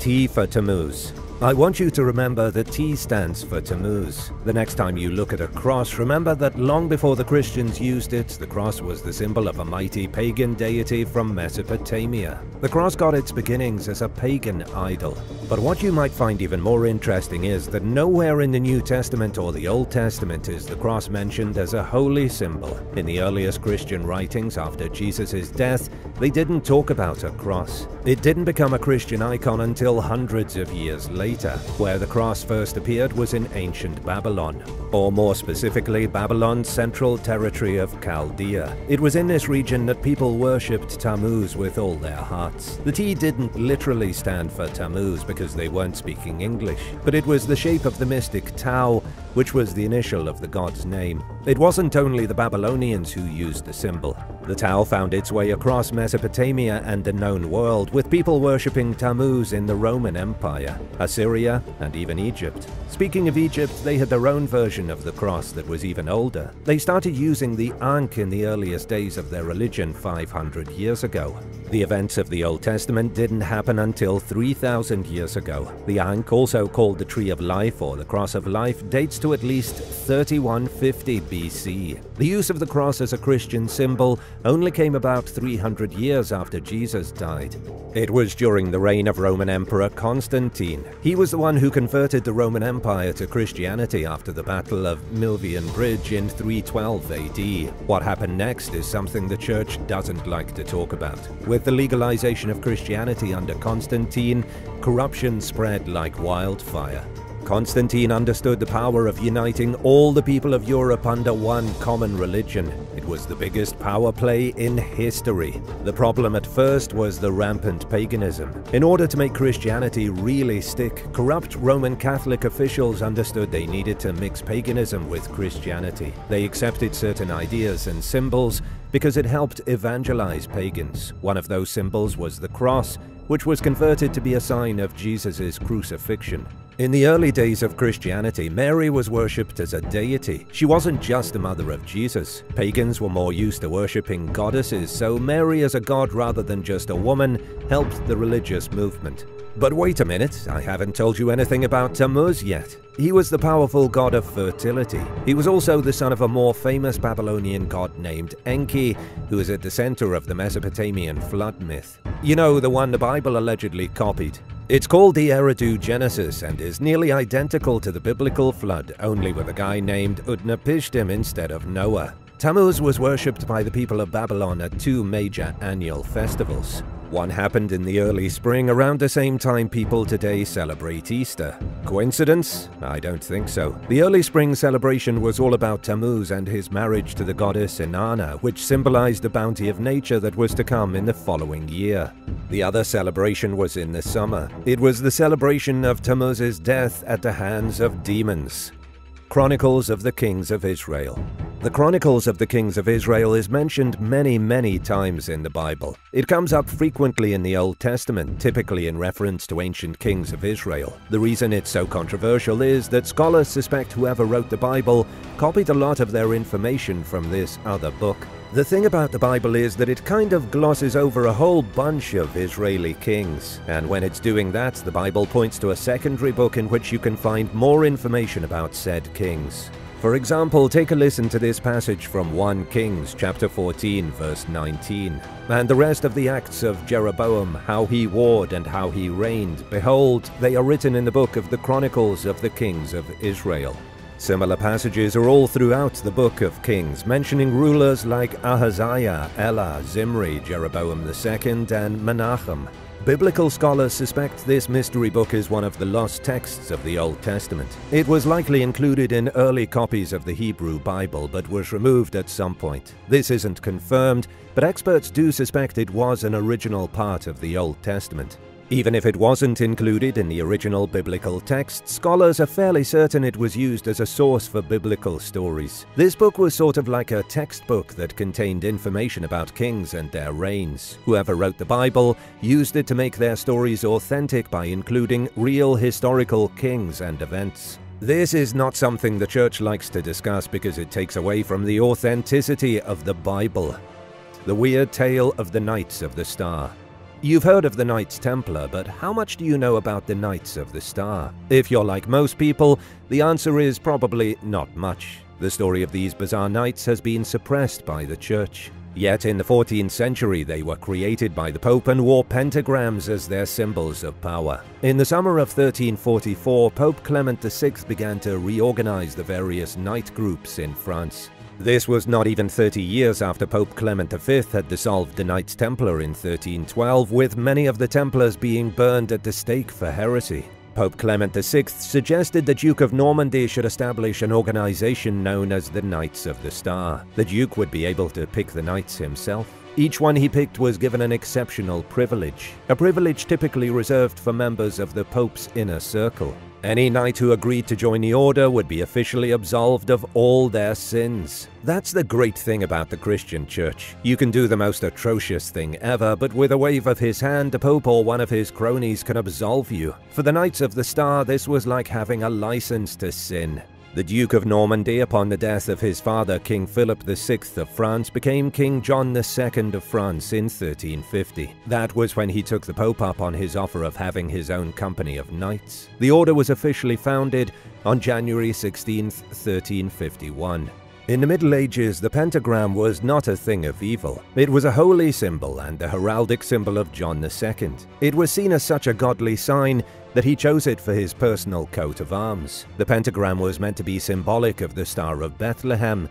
T for Tammuz. I want you to remember that T stands for Tammuz. The next time you look at a cross, remember that long before the Christians used it, the cross was the symbol of a mighty pagan deity from Mesopotamia. The cross got its beginnings as a pagan idol. But what you might find even more interesting is that nowhere in the New Testament or the Old Testament is the cross mentioned as a holy symbol. In the earliest Christian writings after Jesus' death, they didn't talk about a cross. It didn't become a Christian icon until hundreds of years later. Where the cross first appeared was in ancient Babylon, or more specifically Babylon's central territory of Chaldea. It was in this region that people worshipped Tammuz with all their hearts. The T didn't literally stand for Tammuz because they weren't speaking English, but it was the shape of the mystic Tau, which was the initial of the god's name. It wasn't only the Babylonians who used the symbol. The Tau found its way across Mesopotamia and the known world, with people worshipping Tammuz in the Roman Empire, Assyria, and even Egypt. Speaking of Egypt, they had their own version of the cross that was even older. They started using the Ankh in the earliest days of their religion five hundred years ago. The events of the Old Testament didn't happen until three thousand years ago. The Ankh, also called the Tree of Life or the Cross of Life, dates to at least thirty-one fifty B C. The use of the cross as a Christian symbol only came about three hundred years after Jesus died. It was during the reign of Roman Emperor Constantine. He was the one who converted the Roman Empire to Christianity after the Battle of Milvian Bridge in three twelve A D. What happened next is something the Church doesn't like to talk about. With the legalization of Christianity under Constantine, corruption spread like wildfire. Constantine understood the power of uniting all the people of Europe under one common religion. It was the biggest power play in history. The problem at first was the rampant paganism. In order to make Christianity really stick, corrupt Roman Catholic officials understood they needed to mix paganism with Christianity. They accepted certain ideas and symbols because it helped evangelize pagans. One of those symbols was the cross, which was converted to be a sign of Jesus' crucifixion. In the early days of Christianity, Mary was worshipped as a deity. She wasn't just the mother of Jesus. Pagans were more used to worshipping goddesses, so Mary as a god rather than just a woman helped the religious movement. But wait a minute, I haven't told you anything about Tammuz yet. He was the powerful god of fertility. He was also the son of a more famous Babylonian god named Enki, who is at the center of the Mesopotamian flood myth. You know, the one the Bible allegedly copied. It's called the Eridu Genesis and is nearly identical to the biblical flood, only with a guy named Utnapishtim instead of Noah. Tammuz was worshipped by the people of Babylon at two major annual festivals. One happened in the early spring, around the same time people today celebrate Easter. Coincidence? I don't think so. The early spring celebration was all about Tammuz and his marriage to the goddess Inanna, which symbolized the bounty of nature that was to come in the following year. The other celebration was in the summer. It was the celebration of Tammuz's death at the hands of demons. Chronicles of the Kings of Israel. The Chronicles of the Kings of Israel is mentioned many, many times in the Bible. It comes up frequently in the Old Testament, typically in reference to ancient kings of Israel. The reason it's so controversial is that scholars suspect whoever wrote the Bible copied a lot of their information from this other book. The thing about the Bible is that it kind of glosses over a whole bunch of Israeli kings, and when it's doing that, the Bible points to a secondary book in which you can find more information about said kings. For example, take a listen to this passage from First Kings chapter fourteen verse nineteen. And the rest of the acts of Jeroboam, how he warred and how he reigned, behold, they are written in the book of the Chronicles of the Kings of Israel. Similar passages are all throughout the book of Kings, mentioning rulers like Ahaziah, Elah, Zimri, Jeroboam the second, and Menachem. Biblical scholars suspect this mystery book is one of the lost texts of the Old Testament. It was likely included in early copies of the Hebrew Bible, but was removed at some point. This isn't confirmed, but experts do suspect it was an original part of the Old Testament. Even if it wasn't included in the original biblical text, scholars are fairly certain it was used as a source for biblical stories. This book was sort of like a textbook that contained information about kings and their reigns. Whoever wrote the Bible used it to make their stories authentic by including real historical kings and events. This is not something the church likes to discuss because it takes away from the authenticity of the Bible. The Weird Tale of the Knights of the Star. You've heard of the Knights Templar, but how much do you know about the Knights of the Star? If you're like most people, the answer is probably not much. The story of these bizarre knights has been suppressed by the church. Yet in the fourteenth century, they were created by the Pope and wore pentagrams as their symbols of power. In the summer of thirteen forty-four, Pope Clement the Sixth began to reorganize the various knight groups in France. This was not even thirty years after Pope Clement the Fifth had dissolved the Knights Templar in thirteen twelve, with many of the Templars being burned at the stake for heresy. Pope Clement the Sixth suggested the Duke of Normandy should establish an organization known as the Knights of the Star. The Duke would be able to pick the knights himself. Each one he picked was given an exceptional privilege, a privilege typically reserved for members of the Pope's inner circle. Any knight who agreed to join the order would be officially absolved of all their sins. That's the great thing about the Christian church. You can do the most atrocious thing ever, but with a wave of his hand, the Pope or one of his cronies can absolve you. For the Knights of the Star, this was like having a license to sin. The Duke of Normandy, upon the death of his father, King Philip the Sixth of France, became King John the Second of France in thirteen fifty. That was when he took the Pope up on his offer of having his own company of knights. The order was officially founded on January sixteenth, thirteen fifty-one. In the Middle Ages, the pentagram was not a thing of evil. It was a holy symbol and the heraldic symbol of John the Second. It was seen as such a godly sign that he chose it for his personal coat of arms. The pentagram was meant to be symbolic of the Star of Bethlehem,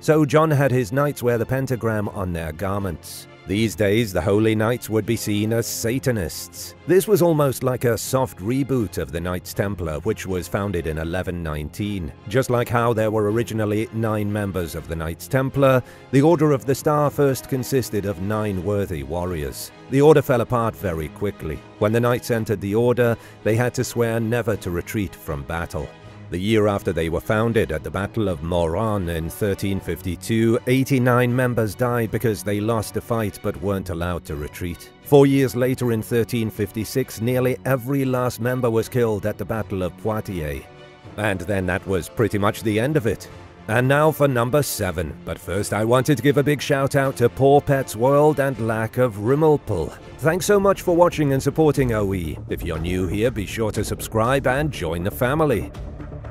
so John had his knights wear the pentagram on their garments. These days, the Holy Knights would be seen as Satanists. This was almost like a soft reboot of the Knights Templar, which was founded in eleven nineteen. Just like how there were originally nine members of the Knights Templar, the Order of the Star first consisted of nine worthy warriors. The order fell apart very quickly. When the knights entered the order, they had to swear never to retreat from battle. The year after they were founded, at the Battle of Moran in thirteen fifty-two, eighty-nine members died because they lost the fight but weren't allowed to retreat. Four years later, in thirteen fifty-six, nearly every last member was killed at the Battle of Poitiers. And then that was pretty much the end of it. And now for number seven, but first I wanted to give a big shout out to Paw Pets World and Lack of Rimmelpull. Thanks so much for watching and supporting O E. If you're new here, be sure to subscribe and join the family.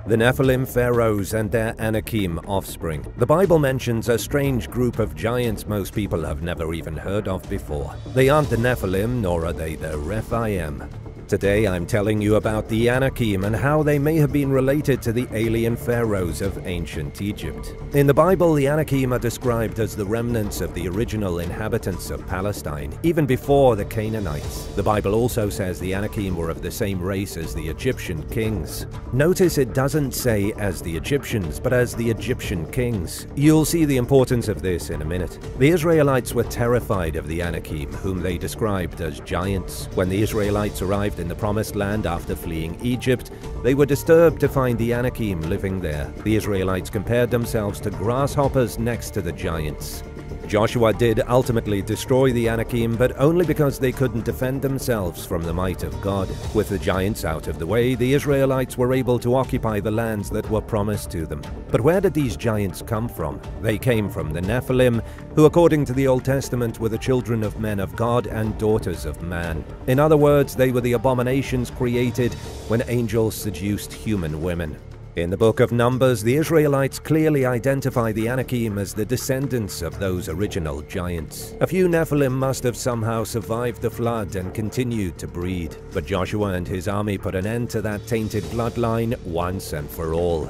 The Nephilim pharaohs and their Anakim offspring. The Bible mentions a strange group of giants most people have never even heard of before. They aren't the Nephilim, nor are they the Rephaim. Today I'm telling you about the Anakim and how they may have been related to the alien pharaohs of ancient Egypt. In the Bible, the Anakim are described as the remnants of the original inhabitants of Palestine, even before the Canaanites. The Bible also says the Anakim were of the same race as the Egyptian kings. Notice it doesn't say as the Egyptians, but as the Egyptian kings. You'll see the importance of this in a minute. The Israelites were terrified of the Anakim, whom they described as giants. When the Israelites arrived in the Promised Land after fleeing Egypt, they were disturbed to find the Anakim living there. The Israelites compared themselves to grasshoppers next to the giants. Joshua did ultimately destroy the Anakim, but only because they couldn't defend themselves from the might of God. With the giants out of the way, the Israelites were able to occupy the lands that were promised to them. But where did these giants come from? They came from the Nephilim, who according to the Old Testament were the children of men of God and daughters of man. In other words, they were the abominations created when angels seduced human women. In the book of Numbers, the Israelites clearly identify the Anakim as the descendants of those original giants. A few Nephilim must have somehow survived the flood and continued to breed, but Joshua and his army put an end to that tainted bloodline once and for all.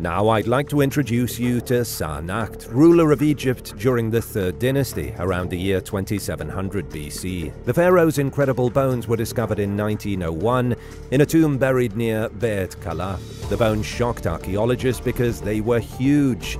Now I'd like to introduce you to Sarnacht, ruler of Egypt during the Third Dynasty, around the year twenty-seven hundred B C. The pharaoh's incredible bones were discovered in nineteen oh one in a tomb buried near Beit Kalaf. The bones shocked archaeologists because they were huge.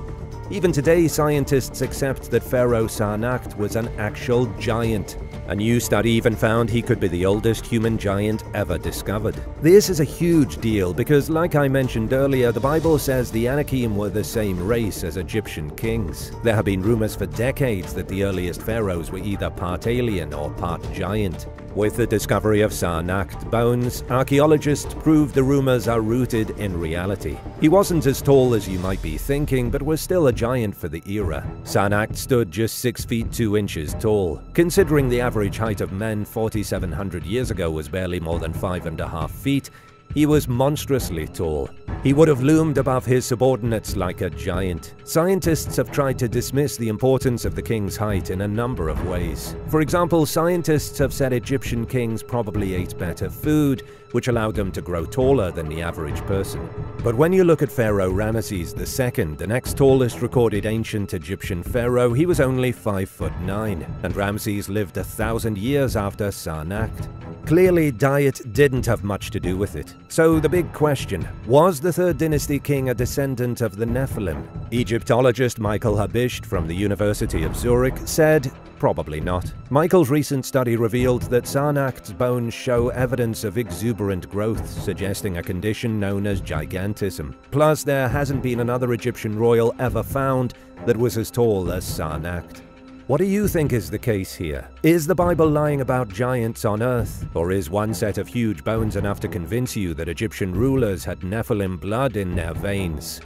Even today, scientists accept that Pharaoh Sarnacht was an actual giant, A new study even found he could be the oldest human giant ever discovered. This is a huge deal because, like I mentioned earlier, the Bible says the Anakim were the same race as Egyptian kings. There have been rumors for decades that the earliest pharaohs were either part alien or part giant. With the discovery of Sarnakh's bones, archaeologists prove the rumors are rooted in reality. He wasn't as tall as you might be thinking, but was still a giant for the era. Sarnakh stood just six feet two inches tall. Considering the average height of men forty-seven hundred years ago was barely more than five and a half feet, he was monstrously tall. He would have loomed above his subordinates like a giant. Scientists have tried to dismiss the importance of the king's height in a number of ways. For example, scientists have said Egyptian kings probably ate better food, which allowed them to grow taller than the average person. But when you look at Pharaoh Ramesses the second, the next tallest recorded ancient Egyptian pharaoh, he was only five foot nine, and Ramesses lived a thousand years after Sarnakh's. Clearly, diet didn't have much to do with it. So the big question, was the Third Dynasty king a descendant of the Nephilim? Egyptologist Michael Habicht from the University of Zurich said, probably not. Michael's recent study revealed that Sarnakh's bones show evidence of exuberant growth, suggesting a condition known as gigantism. Plus, there hasn't been another Egyptian royal ever found that was as tall as Sarnakh. What do you think is the case here? Is the Bible lying about giants on earth? Or is one set of huge bones enough to convince you that Egyptian rulers had Nephilim blood in their veins?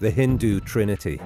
The Hindu Trinity.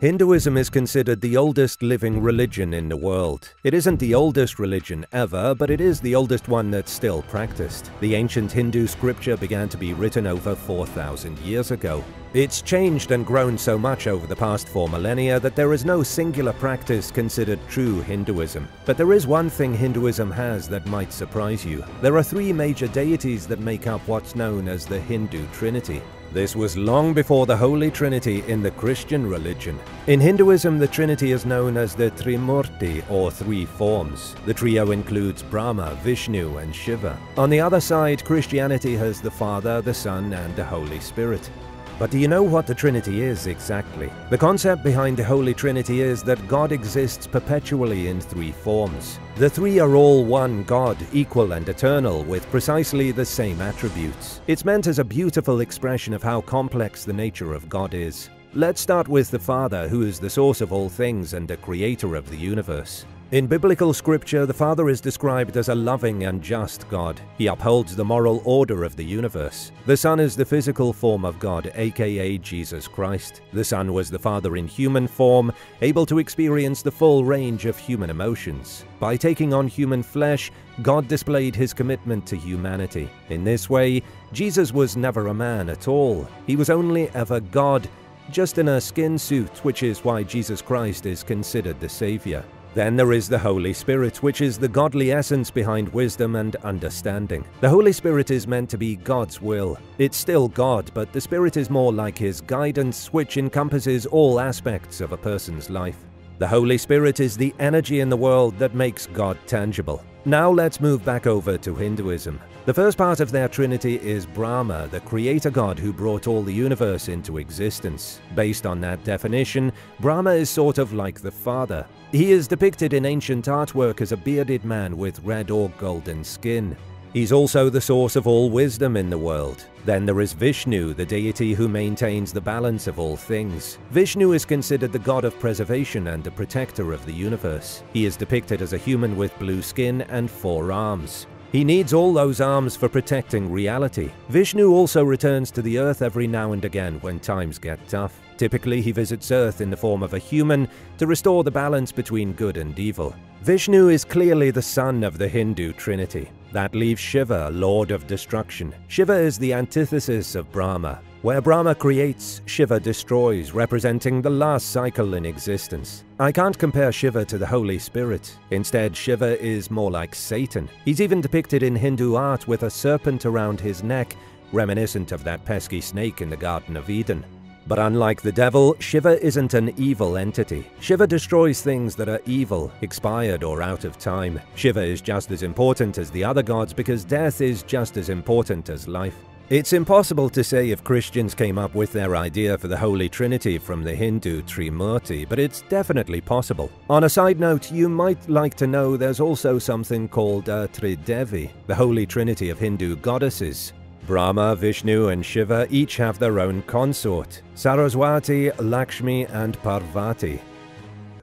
Hinduism is considered the oldest living religion in the world. It isn't the oldest religion ever, but it is the oldest one that's still practiced. The ancient Hindu scripture began to be written over four thousand years ago. It's changed and grown so much over the past four millennia that there is no singular practice considered true Hinduism. But there is one thing Hinduism has that might surprise you. There are three major deities that make up what's known as the Hindu Trinity. This was long before the Holy Trinity in the Christian religion. In Hinduism, the Trinity is known as the Trimurti, or Three Forms. The trio includes Brahma, Vishnu, and Shiva. On the other side, Christianity has the Father, the Son, and the Holy Spirit. But do you know what the Trinity is exactly? The concept behind the Holy Trinity is that God exists perpetually in three forms. The three are all one God, equal and eternal, with precisely the same attributes. It's meant as a beautiful expression of how complex the nature of God is. Let's start with the Father, who is the source of all things and the creator of the universe. In biblical scripture, the Father is described as a loving and just God. He upholds the moral order of the universe. The Son is the physical form of God, aka Jesus Christ. The Son was the Father in human form, able to experience the full range of human emotions. By taking on human flesh, God displayed his commitment to humanity. In this way, Jesus was never a man at all. He was only ever God, just in a skin suit, which is why Jesus Christ is considered the Savior. Then there is the Holy Spirit, which is the godly essence behind wisdom and understanding. The Holy Spirit is meant to be God's will. It's still God, but the Spirit is more like his guidance, which encompasses all aspects of a person's life. The Holy Spirit is the energy in the world that makes God tangible. Now let's move back over to Hinduism. The first part of their trinity is Brahma, the creator god who brought all the universe into existence. Based on that definition, Brahma is sort of like the Father. He is depicted in ancient artwork as a bearded man with red or golden skin. He's also the source of all wisdom in the world. Then there is Vishnu, the deity who maintains the balance of all things. Vishnu is considered the god of preservation and the protector of the universe. He is depicted as a human with blue skin and four arms. He needs all those arms for protecting reality. Vishnu also returns to the earth every now and again when times get tough. Typically, he visits Earth in the form of a human to restore the balance between good and evil. Vishnu is clearly the son of the Hindu Trinity. That leaves Shiva, Lord of Destruction. Shiva is the antithesis of Brahma. Where Brahma creates, Shiva destroys, representing the last cycle in existence. I can't compare Shiva to the Holy Spirit. Instead, Shiva is more like Satan. He's even depicted in Hindu art with a serpent around his neck, reminiscent of that pesky snake in the Garden of Eden. But unlike the devil, Shiva isn't an evil entity. Shiva destroys things that are evil, expired or out of time. Shiva is just as important as the other gods because death is just as important as life. It's impossible to say if Christians came up with their idea for the Holy Trinity from the Hindu Trimurti, but it's definitely possible. On a side note, you might like to know there's also something called a Tridevi, the Holy Trinity of Hindu goddesses. Brahma, Vishnu and Shiva each have their own consort, Saraswati, Lakshmi and Parvati.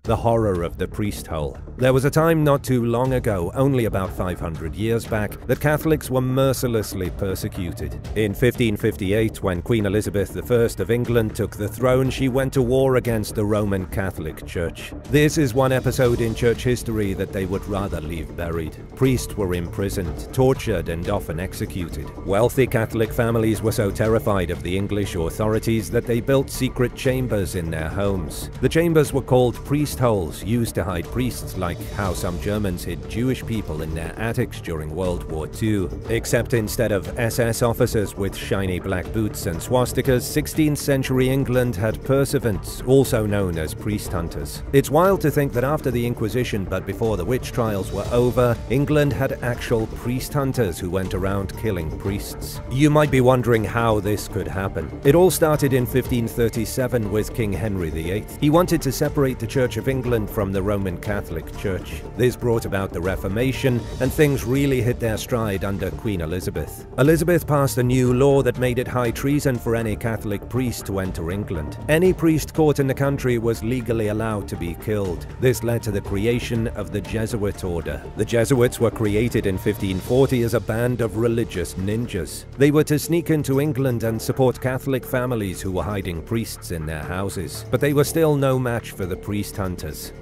The horror of the priest hole. There was a time not too long ago, only about five hundred years back, that Catholics were mercilessly persecuted. In fifteen fifty-eight, when Queen Elizabeth the First of England took the throne, she went to war against the Roman Catholic Church. This is one episode in church history that they would rather leave buried. Priests were imprisoned, tortured and often executed. Wealthy Catholic families were so terrified of the English authorities that they built secret chambers in their homes. The chambers were called priest holes, used to hide priests, like how some Germans hid Jewish people in their attics during World War Two. Except instead of S S officers with shiny black boots and swastikas, sixteenth century England had pursuivants, also known as priest hunters. It's wild to think that after the Inquisition but before the witch trials were over, England had actual priest hunters who went around killing priests. You might be wondering how this could happen. It all started in fifteen thirty-seven with King Henry the Eighth. He wanted to separate the Church of England from the Roman Catholic Church. This brought about the Reformation, and things really hit their stride under Queen Elizabeth. Elizabeth passed a new law that made it high treason for any Catholic priest to enter England. Any priest caught in the country was legally allowed to be killed. This led to the creation of the Jesuit order. The Jesuits were created in fifteen forty as a band of religious ninjas. They were to sneak into England and support Catholic families who were hiding priests in their houses, but they were still no match for the priest hunters.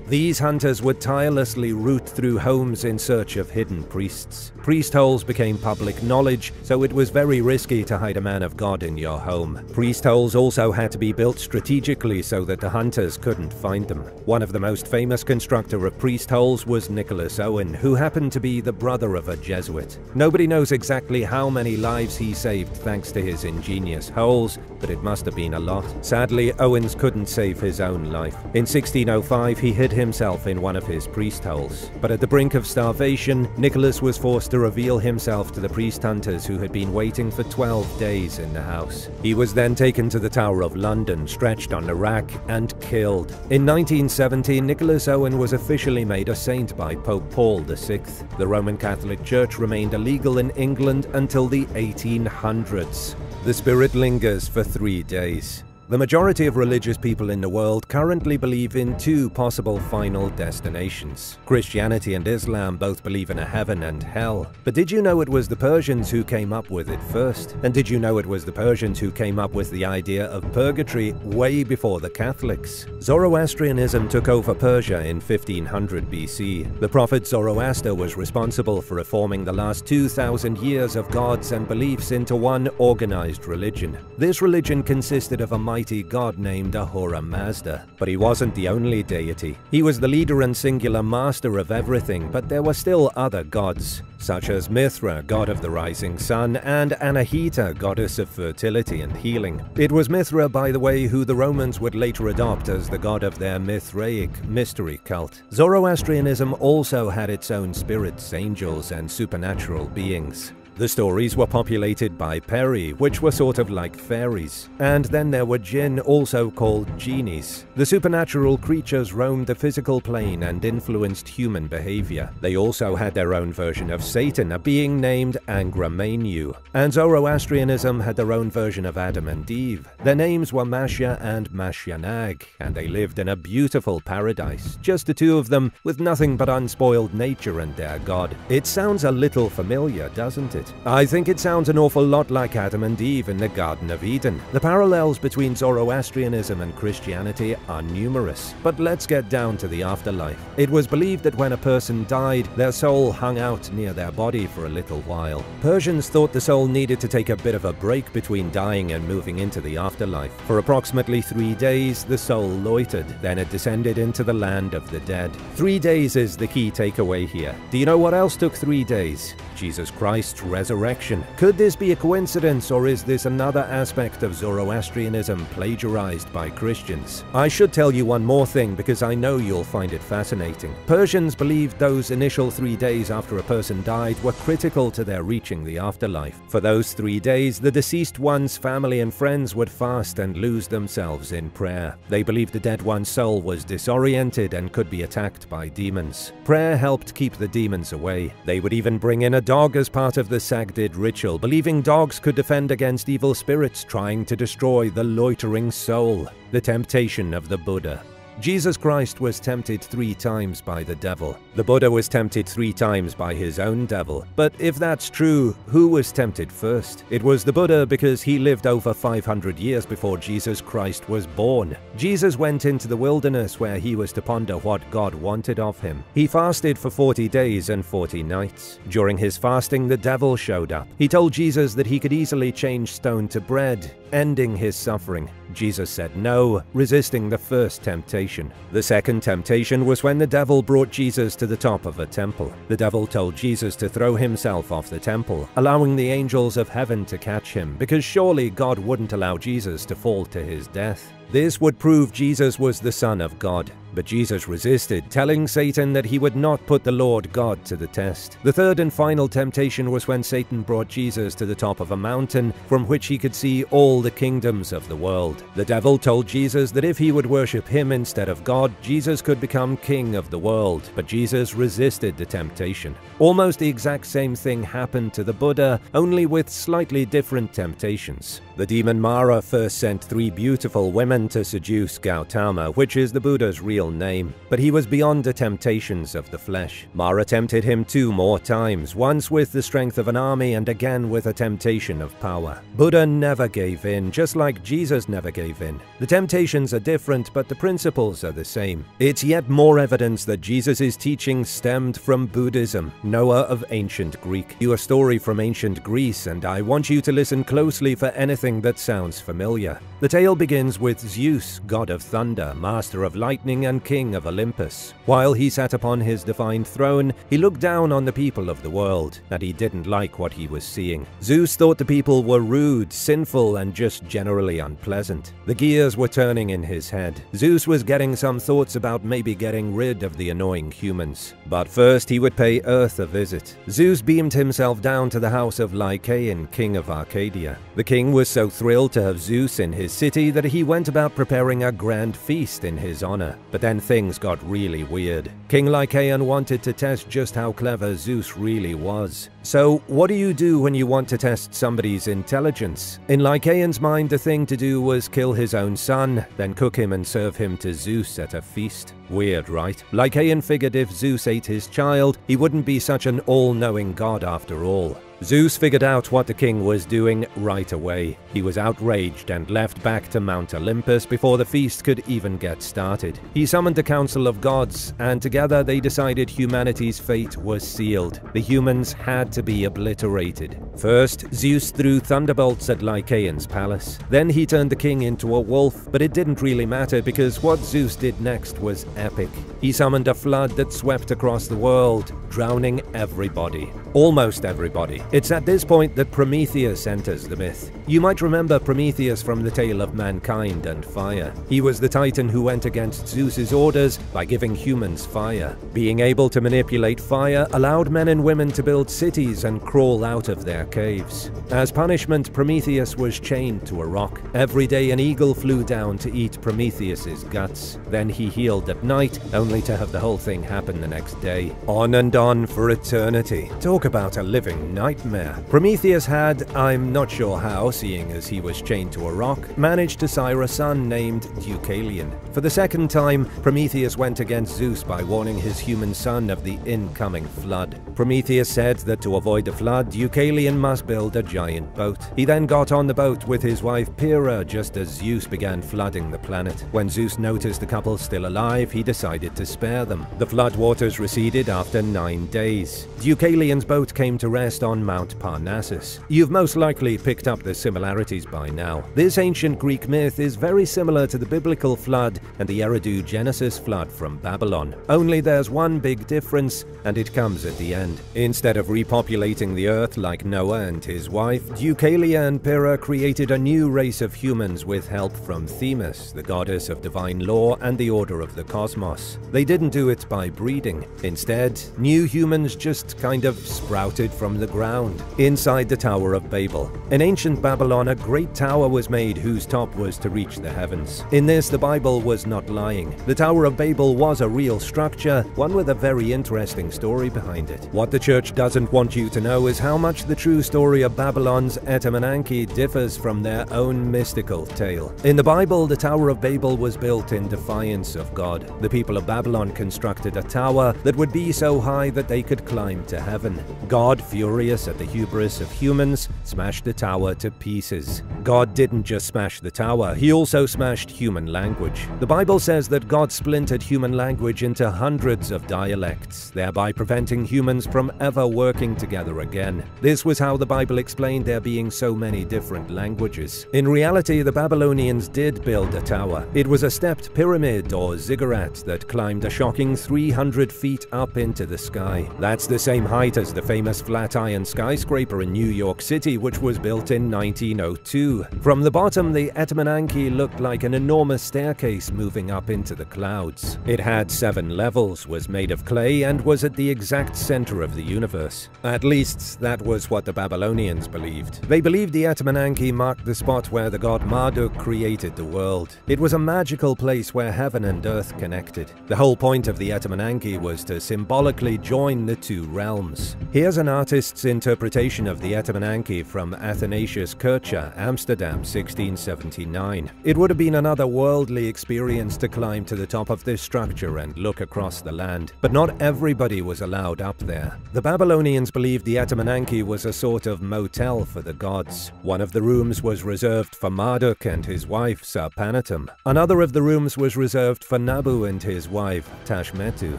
These hunters would tirelessly root through homes in search of hidden priests. Priest holes became public knowledge, so it was very risky to hide a man of God in your home. Priest holes also had to be built strategically so that the hunters couldn't find them. One of the most famous constructor of priest holes was Nicholas Owen, who happened to be the brother of a Jesuit. Nobody knows exactly how many lives he saved thanks to his ingenious holes, but it must have been a lot. Sadly, Owens couldn't save his own life. In sixteen oh five, he hid himself in one of his priest holes. But at the brink of starvation, Nicholas was forced to reveal himself to the priest hunters who had been waiting for twelve days in the house. He was then taken to the Tower of London, stretched on a rack, and killed. In nineteen seventy, Nicholas Owen was officially made a saint by Pope Paul the Sixth. The Roman Catholic Church remained illegal in England until the eighteen hundreds. The spirit lingers for three days. The majority of religious people in the world currently believe in two possible final destinations. Christianity and Islam both believe in a heaven and hell. But did you know it was the Persians who came up with it first? And did you know it was the Persians who came up with the idea of purgatory way before the Catholics? Zoroastrianism took over Persia in fifteen hundred B C. The prophet Zoroaster was responsible for reforming the last two thousand years of gods and beliefs into one organized religion. This religion consisted of a mighty god named Ahura Mazda. But he wasn't the only deity. He was the leader and singular master of everything, but there were still other gods, such as Mithra, god of the rising sun, and Anahita, goddess of fertility and healing. It was Mithra, by the way, who the Romans would later adopt as the god of their Mithraic mystery cult. Zoroastrianism also had its own spirits, angels, and supernatural beings. The stories were populated by peri, which were sort of like fairies. And then there were jinn, also called genies. The supernatural creatures roamed the physical plane and influenced human behavior. They also had their own version of Satan, a being named Angramenyu. And Zoroastrianism had their own version of Adam and Eve. Their names were Mashya and Mashyanag, and they lived in a beautiful paradise, just the two of them, with nothing but unspoiled nature and their god. It sounds a little familiar, doesn't it? I think it sounds an awful lot like Adam and Eve in the Garden of Eden. The parallels between Zoroastrianism and Christianity are numerous, but let's get down to the afterlife. It was believed that when a person died, their soul hung out near their body for a little while. Persians thought the soul needed to take a bit of a break between dying and moving into the afterlife. For approximately three days, the soul loitered, then it descended into the land of the dead. Three days is the key takeaway here. Do you know what else took three days? Jesus Christ's resurrection. Could this be a coincidence, or is this another aspect of Zoroastrianism plagiarized by Christians? I should tell you one more thing, because I know you'll find it fascinating. Persians believed those initial three days after a person died were critical to their reaching the afterlife. For those three days, the deceased one's family and friends would fast and lose themselves in prayer. They believed the dead one's soul was disoriented and could be attacked by demons. Prayer helped keep the demons away. They would even bring in a dog as part of the Sagdid ritual, believing dogs could defend against evil spirits trying to destroy the loitering soul. The temptation of the Buddha. Jesus Christ was tempted three times by the devil. The Buddha was tempted three times by his own devil. But if that's true, who was tempted first? It was the Buddha, because he lived over five hundred years before Jesus Christ was born. Jesus went into the wilderness where he was to ponder what God wanted of him. He fasted for forty days and forty nights. During his fasting, the devil showed up. He told Jesus that he could easily change stone to bread, ending his suffering. Jesus said no, resisting the first temptation. The second temptation was when the devil brought Jesus to the top of a temple. The devil told Jesus to throw himself off the temple, allowing the angels of heaven to catch him, because surely God wouldn't allow Jesus to fall to his death. This would prove Jesus was the Son of God. But Jesus resisted, telling Satan that he would not put the Lord God to the test. The third and final temptation was when Satan brought Jesus to the top of a mountain from which he could see all the kingdoms of the world. The devil told Jesus that if he would worship him instead of God, Jesus could become king of the world. But Jesus resisted the temptation. Almost the exact same thing happened to the Buddha, only with slightly different temptations. The demon Mara first sent three beautiful women to seduce Gautama, which is the Buddha's real name, but he was beyond the temptations of the flesh. Mara tempted him two more times, once with the strength of an army and again with a temptation of power. Buddha never gave in, just like Jesus never gave in. The temptations are different, but the principles are the same. It's yet more evidence that Jesus' teaching stemmed from Buddhism, Noah of ancient Greek. You a story from ancient Greece, and I want you to listen closely for anything that sounds familiar. The tale begins with Zeus, god of thunder, master of lightning and and king of Olympus. While he sat upon his divine throne, he looked down on the people of the world, and he didn't like what he was seeing. Zeus thought the people were rude, sinful, and just generally unpleasant. The gears were turning in his head. Zeus was getting some thoughts about maybe getting rid of the annoying humans. But first he would pay Earth a visit. Zeus beamed himself down to the house of Lycaon, king of Arcadia. The king was so thrilled to have Zeus in his city that he went about preparing a grand feast in his honor. But then things got really weird. King Lycaon wanted to test just how clever Zeus really was. So, what do you do when you want to test somebody's intelligence? In Lycaon's mind, the thing to do was kill his own son, then cook him and serve him to Zeus at a feast. Weird, right? Lycaon figured if Zeus ate his child, he wouldn't be such an all-knowing god after all. Zeus figured out what the king was doing right away. He was outraged and left back to Mount Olympus before the feast could even get started. He summoned a council of gods, and together they decided humanity's fate was sealed. The humans had to be obliterated. First, Zeus threw thunderbolts at Lycaon's palace. Then he turned the king into a wolf, but it didn't really matter because what Zeus did next was epic. He summoned a flood that swept across the world, drowning everybody. Almost everybody. It's at this point that Prometheus enters the myth. You might remember Prometheus from the tale of mankind and fire. He was the titan who went against Zeus's orders by giving humans fire. Being able to manipulate fire allowed men and women to build cities and crawl out of their caves. As punishment, Prometheus was chained to a rock. Every day an eagle flew down to eat Prometheus's guts. Then he healed at night, only to have the whole thing happen the next day. On and on for eternity. Talk about a living nightmare. Prometheus had, I'm not sure how, seeing as he was chained to a rock, managed to sire a son named Deucalion. For the second time, Prometheus went against Zeus by warning his human son of the incoming flood. Prometheus said that to avoid the flood, Deucalion must build a giant boat. He then got on the boat with his wife Pyrrha just as Zeus began flooding the planet. When Zeus noticed the couple still alive, he decided to spare them. The flood waters receded after nine days. Deucalion's boat came to rest on Mount Mount Parnassus. You've most likely picked up the similarities by now. This ancient Greek myth is very similar to the biblical flood and the Eridu Genesis flood from Babylon. Only there's one big difference, and it comes at the end. Instead of repopulating the earth like Noah and his wife, Deucalion and Pyrrha created a new race of humans with help from Themis, the goddess of divine law and the order of the cosmos. They didn't do it by breeding. Instead, new humans just kind of sprouted from the ground. Inside the Tower of Babel. In ancient Babylon, a great tower was made whose top was to reach the heavens. In this, the Bible was not lying. The Tower of Babel was a real structure, one with a very interesting story behind it. What the church doesn't want you to know is how much the true story of Babylon's Etamannanke differs from their own mystical tale. In the Bible, the Tower of Babel was built in defiance of God. The people of Babylon constructed a tower that would be so high that they could climb to heaven. God, furious at the hubris of humans, smashed the tower to pieces. God didn't just smash the tower, he also smashed human language. The Bible says that God splintered human language into hundreds of dialects, thereby preventing humans from ever working together again. This was how the Bible explained there being so many different languages. In reality, the Babylonians did build a tower. It was a stepped pyramid or ziggurat that climbed a shocking three hundred feet up into the sky. That's the same height as the famous Flatiron skyscraper in New York City, which was built in nineteen oh two. From the bottom, the Etamannanke looked like an enormous staircase moving up into the clouds. It had seven levels, was made of clay, and was at the exact center of the universe. At least, that was what the Babylonians believed. They believed the Etamannanke marked the spot where the god Marduk created the world. It was a magical place where heaven and earth connected. The whole point of the Etamannanke was to symbolically join the two realms. Here's an artist's interpretation of the Etamannanke from Athanasius Kircher, Amsterdam, sixteen seventy-nine. It would have been another worldly experience to climb to the top of this structure and look across the land, but not everybody was allowed up there. The Babylonians believed the Etamannanke was a sort of motel for the gods. One of the rooms was reserved for Marduk and his wife, Sarpanitaum. Another of the rooms was reserved for Nabu and his wife, Tashmetu.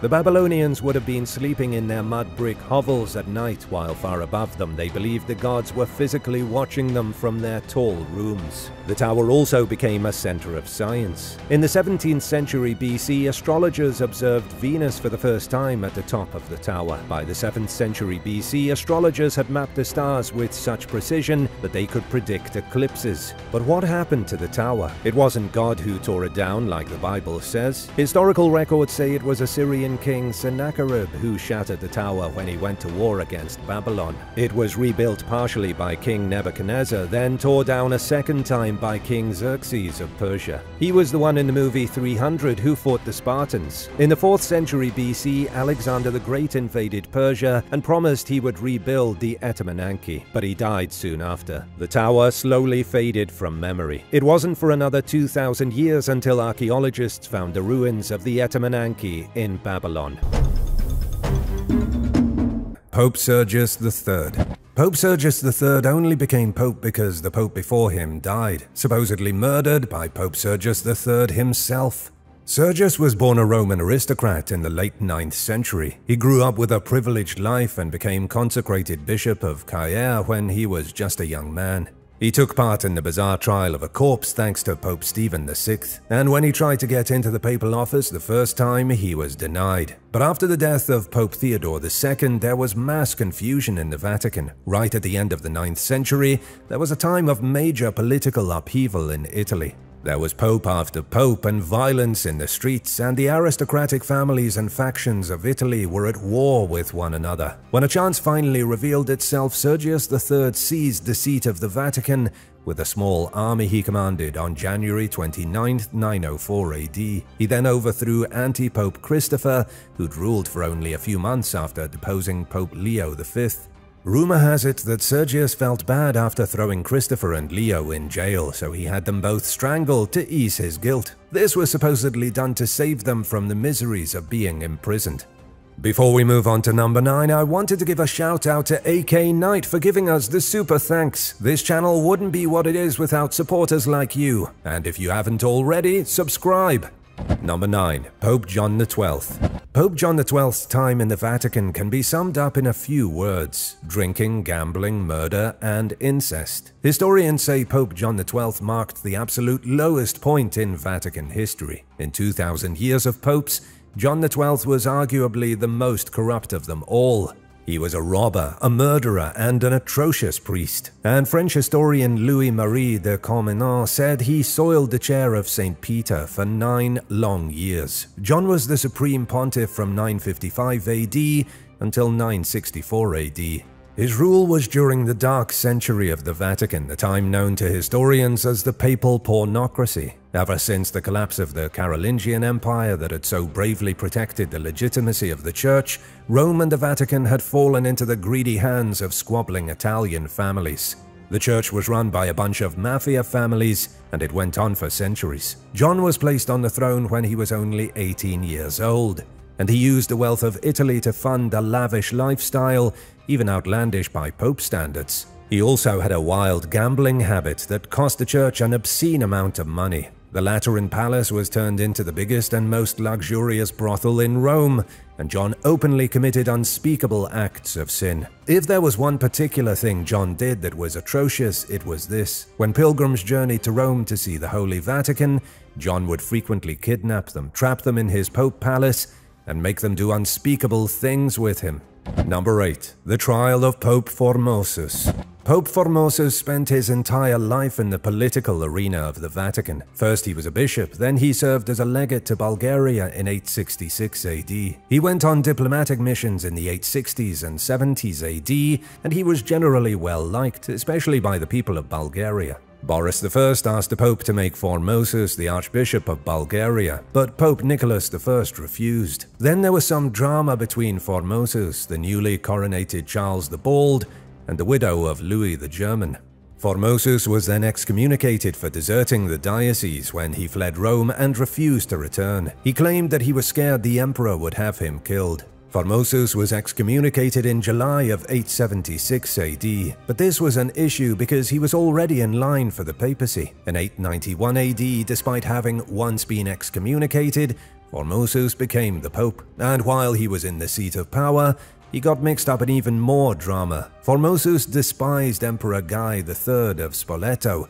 The Babylonians would have been sleeping in their mud brick hovels at night, while far above them they believed the gods were physically watching them from their tall rooms. The tower also became a center of science. In the seventeenth century B C, astrologers observed Venus for the first time at the top of the tower. By the seventh century B C, astrologers had mapped the stars with such precision that they could predict eclipses. But what happened to the tower? It wasn't God who tore it down like the Bible says. Historical records say it was Assyrian king Sennacherib who shattered the tower when he went to war against Babylon. It was rebuilt partially by King Nebuchadnezzar, then tore down a second time by King Xerxes of Persia. He was the one in the movie three hundred who fought the Spartans. In the fourth century B C, Alexander the Great invaded Persia and promised he would rebuild the Etamannanke, but he died soon after. The tower slowly faded from memory. It wasn't for another two thousand years until archaeologists found the ruins of the Etamannanke in Babylon. Pope Sergius the third. Pope Sergius the third only became pope because the pope before him died, supposedly murdered by Pope Sergius the third himself. Sergius was born a Roman aristocrat in the late ninth century. He grew up with a privileged life and became consecrated bishop of Caere when he was just a young man. He took part in the bizarre trial of a corpse thanks to Pope Stephen the sixth, and when he tried to get into the papal office the first time, he was denied. But after the death of Pope Theodore the second, there was mass confusion in the Vatican. Right at the end of the ninth century, there was a time of major political upheaval in Italy. There was pope after pope and violence in the streets, and the aristocratic families and factions of Italy were at war with one another. When a chance finally revealed itself, Sergius the third seized the seat of the Vatican with a small army he commanded on January twenty-ninth, nine oh four A D. He then overthrew anti-Pope Christopher, who'd ruled for only a few months after deposing Pope Leo the fifth. Rumor has it that Sergius felt bad after throwing Christopher and Leo in jail, so he had them both strangled to ease his guilt. This was supposedly done to save them from the miseries of being imprisoned. Before we move on to number nine, I wanted to give a shout out to A K Knight for giving us the super thanks. This channel wouldn't be what it is without supporters like you, and if you haven't already, subscribe. Number nine. Pope John the twelfth. Pope John the twelfth's time in the Vatican can be summed up in a few words: drinking, gambling, murder, and incest. Historians say Pope John the twelfth marked the absolute lowest point in Vatican history. In two thousand years of popes, John the twelfth was arguably the most corrupt of them all. He was a robber, a murderer, and an atrocious priest. And French historian Louis-Marie de Cormenin said he soiled the chair of Saint Peter for nine long years. John was the supreme pontiff from nine fifty-five A D until nine sixty-four A D. His rule was during the dark century of the Vatican, the time known to historians as the Papal Pornocracy. Ever since the collapse of the Carolingian Empire that had so bravely protected the legitimacy of the Church, Rome and the Vatican had fallen into the greedy hands of squabbling Italian families. The Church was run by a bunch of mafia families, and it went on for centuries. John was placed on the throne when he was only eighteen years old, and he used the wealth of Italy to fund a lavish lifestyle, even outlandish by Pope standards. He also had a wild gambling habit that cost the Church an obscene amount of money. The Lateran Palace was turned into the biggest and most luxurious brothel in Rome, and John openly committed unspeakable acts of sin. If there was one particular thing John did that was atrocious, it was this. When pilgrims journeyed to Rome to see the Holy Vatican, John would frequently kidnap them, trap them in his Pope Palace, and make them do unspeakable things with him. Number eight. The Trial of Pope Formosus. Pope Formosus spent his entire life in the political arena of the Vatican. First he was a bishop, then he served as a legate to Bulgaria in eight sixty-six A D. He went on diplomatic missions in the eight sixties and seventies A D, and he was generally well liked, especially by the people of Bulgaria. Boris the First asked the Pope to make Formosus the Archbishop of Bulgaria, but Pope Nicholas the First refused. Then there was some drama between Formosus, the newly coronated Charles the Bald, and the widow of Louis the German. Formosus was then excommunicated for deserting the diocese when he fled Rome and refused to return. He claimed that he was scared the emperor would have him killed. Formosus was excommunicated in July of eight seventy-six A D, but this was an issue because he was already in line for the papacy. In eight ninety-one A D, despite having once been excommunicated, Formosus became the pope, and while he was in the seat of power, he got mixed up in even more drama. Formosus despised Emperor Guy the Third of Spoleto.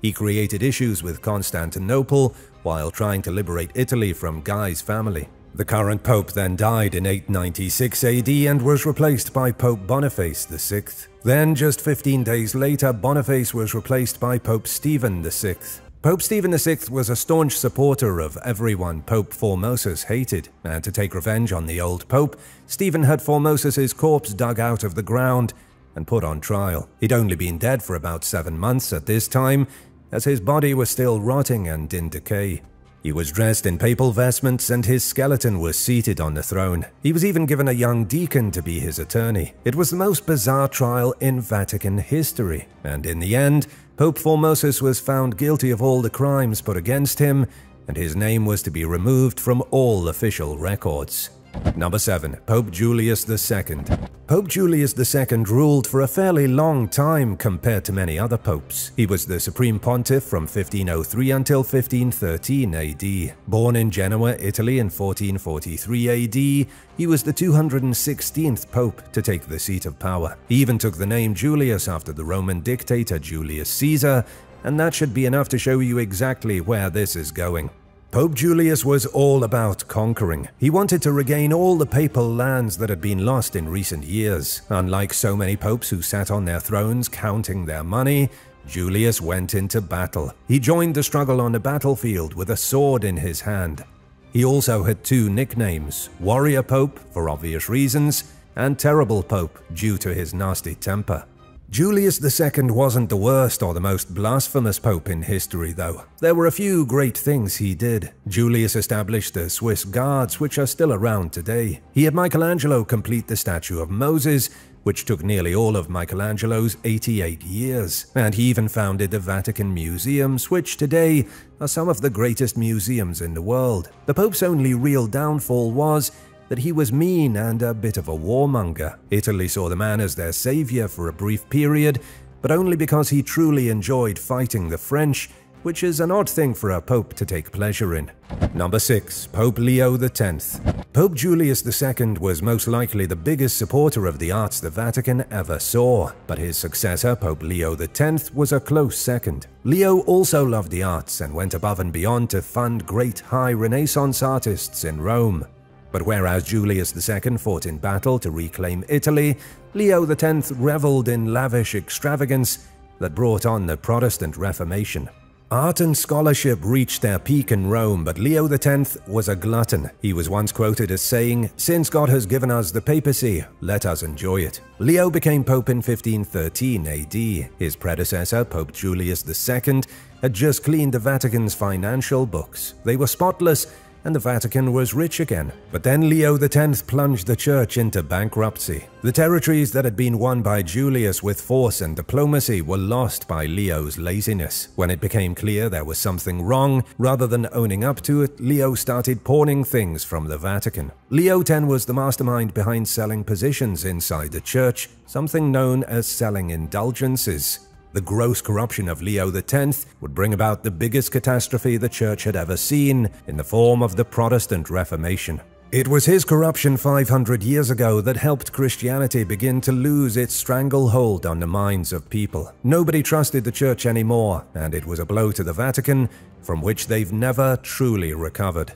He created issues with Constantinople while trying to liberate Italy from Guy's family. The current pope then died in eight ninety-six A D and was replaced by Pope Boniface the Sixth. Then, just fifteen days later, Boniface was replaced by Pope Stephen the Sixth. Pope Stephen the Sixth was a staunch supporter of everyone Pope Formosus hated, and to take revenge on the old pope, Stephen had Formosus's corpse dug out of the ground and put on trial. He'd only been dead for about seven months at this time, as his body was still rotting and in decay. He was dressed in papal vestments and his skeleton was seated on the throne. He was even given a young deacon to be his attorney. It was the most bizarre trial in Vatican history, and in the end, Pope Formosus was found guilty of all the crimes put against him, and his name was to be removed from all official records. Number seven. Pope Julius the Second. Pope Julius the Second ruled for a fairly long time compared to many other popes. He was the supreme pontiff from fifteen oh three until fifteen thirteen A D. Born in Genoa, Italy in fourteen forty-three A D, he was the two hundred sixteenth pope to take the seat of power. He even took the name Julius after the Roman dictator Julius Caesar, and that should be enough to show you exactly where this is going. Pope Julius was all about conquering. He wanted to regain all the papal lands that had been lost in recent years. Unlike so many popes who sat on their thrones counting their money, Julius went into battle. He joined the struggle on the battlefield with a sword in his hand. He also had two nicknames: Warrior Pope, for obvious reasons, and Terrible Pope, due to his nasty temper. Julius the Second wasn't the worst or the most blasphemous pope in history, though. There were a few great things he did. Julius established the Swiss Guards, which are still around today. He had Michelangelo complete the statue of Moses, which took nearly all of Michelangelo's eighty-eight years. And he even founded the Vatican Museums, which today are some of the greatest museums in the world. The pope's only real downfall was that he was mean and a bit of a warmonger. Italy saw the man as their savior for a brief period, but only because he truly enjoyed fighting the French which is an odd thing for a pope to take pleasure in. Number six. Pope Leo the tenth. Pope Julius the second was most likely the biggest supporter of the arts the Vatican ever saw, but his successor, Pope Leo the tenth, was a close second. Leo also loved the arts and went above and beyond to fund great high Renaissance artists in Rome. But whereas Julius the second fought in battle to reclaim Italy, Leo the tenth reveled in lavish extravagance that brought on the Protestant Reformation. Art and scholarship reached their peak in Rome, but Leo the tenth was a glutton. He was once quoted as saying, "Since God has given us the papacy, let us enjoy it." Leo became pope in fifteen thirteen A D. His predecessor, Pope Julius the second, had just cleaned the Vatican's financial books. They were spotless, and the Vatican was rich again. But then Leo the tenth plunged the church into bankruptcy. The territories that had been won by Julius with force and diplomacy were lost by Leo's laziness. When it became clear there was something wrong, rather than owning up to it, Leo started pawning things from the Vatican. Leo the tenth was the mastermind behind selling positions inside the church, something known as selling indulgences. The gross corruption of Leo the tenth would bring about the biggest catastrophe the church had ever seen in the form of the Protestant Reformation. It was his corruption five hundred years ago that helped Christianity begin to lose its stranglehold on the minds of people. Nobody trusted the church anymore, and it was a blow to the Vatican from which they've never truly recovered.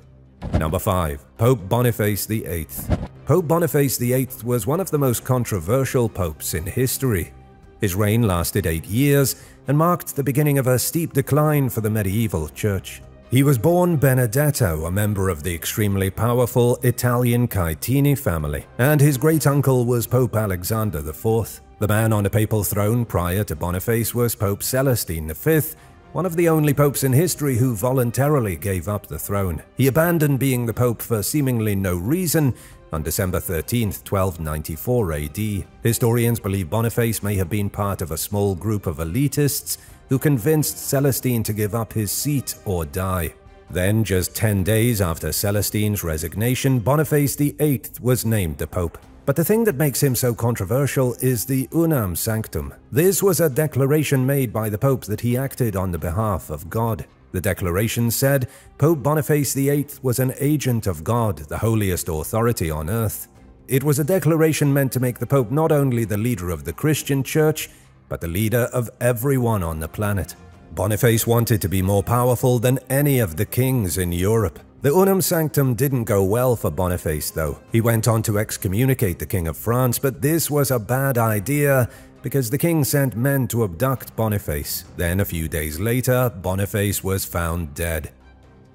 Number five. Pope Boniface the eighth. Pope Boniface the eighth was one of the most controversial popes in history. His reign lasted eight years and marked the beginning of a steep decline for the medieval church. He was born Benedetto, a member of the extremely powerful Italian Caetini family, and his great-uncle was Pope Alexander the fourth. The man on the papal throne prior to Boniface was Pope Celestine the fifth, one of the only popes in history who voluntarily gave up the throne. He abandoned being the pope for seemingly no reason, on December thirteenth, twelve ninety-four A D, historians believe Boniface may have been part of a small group of elitists who convinced Celestine to give up his seat or die. Then, just ten days after Celestine's resignation, Boniface the eighth was named the Pope. But the thing that makes him so controversial is the Unam Sanctum. This was a declaration made by the Pope that he acted on the behalf of God. The declaration said, "Pope Boniface the eighth was an agent of God, the holiest authority on earth." It was a declaration meant to make the Pope not only the leader of the Christian Church, but the leader of everyone on the planet. Boniface wanted to be more powerful than any of the kings in Europe. The Unam Sanctum didn't go well for Boniface, though. He went on to excommunicate the King of France, but this was a bad idea because the king sent men to abduct Boniface. Then, a few days later, Boniface was found dead.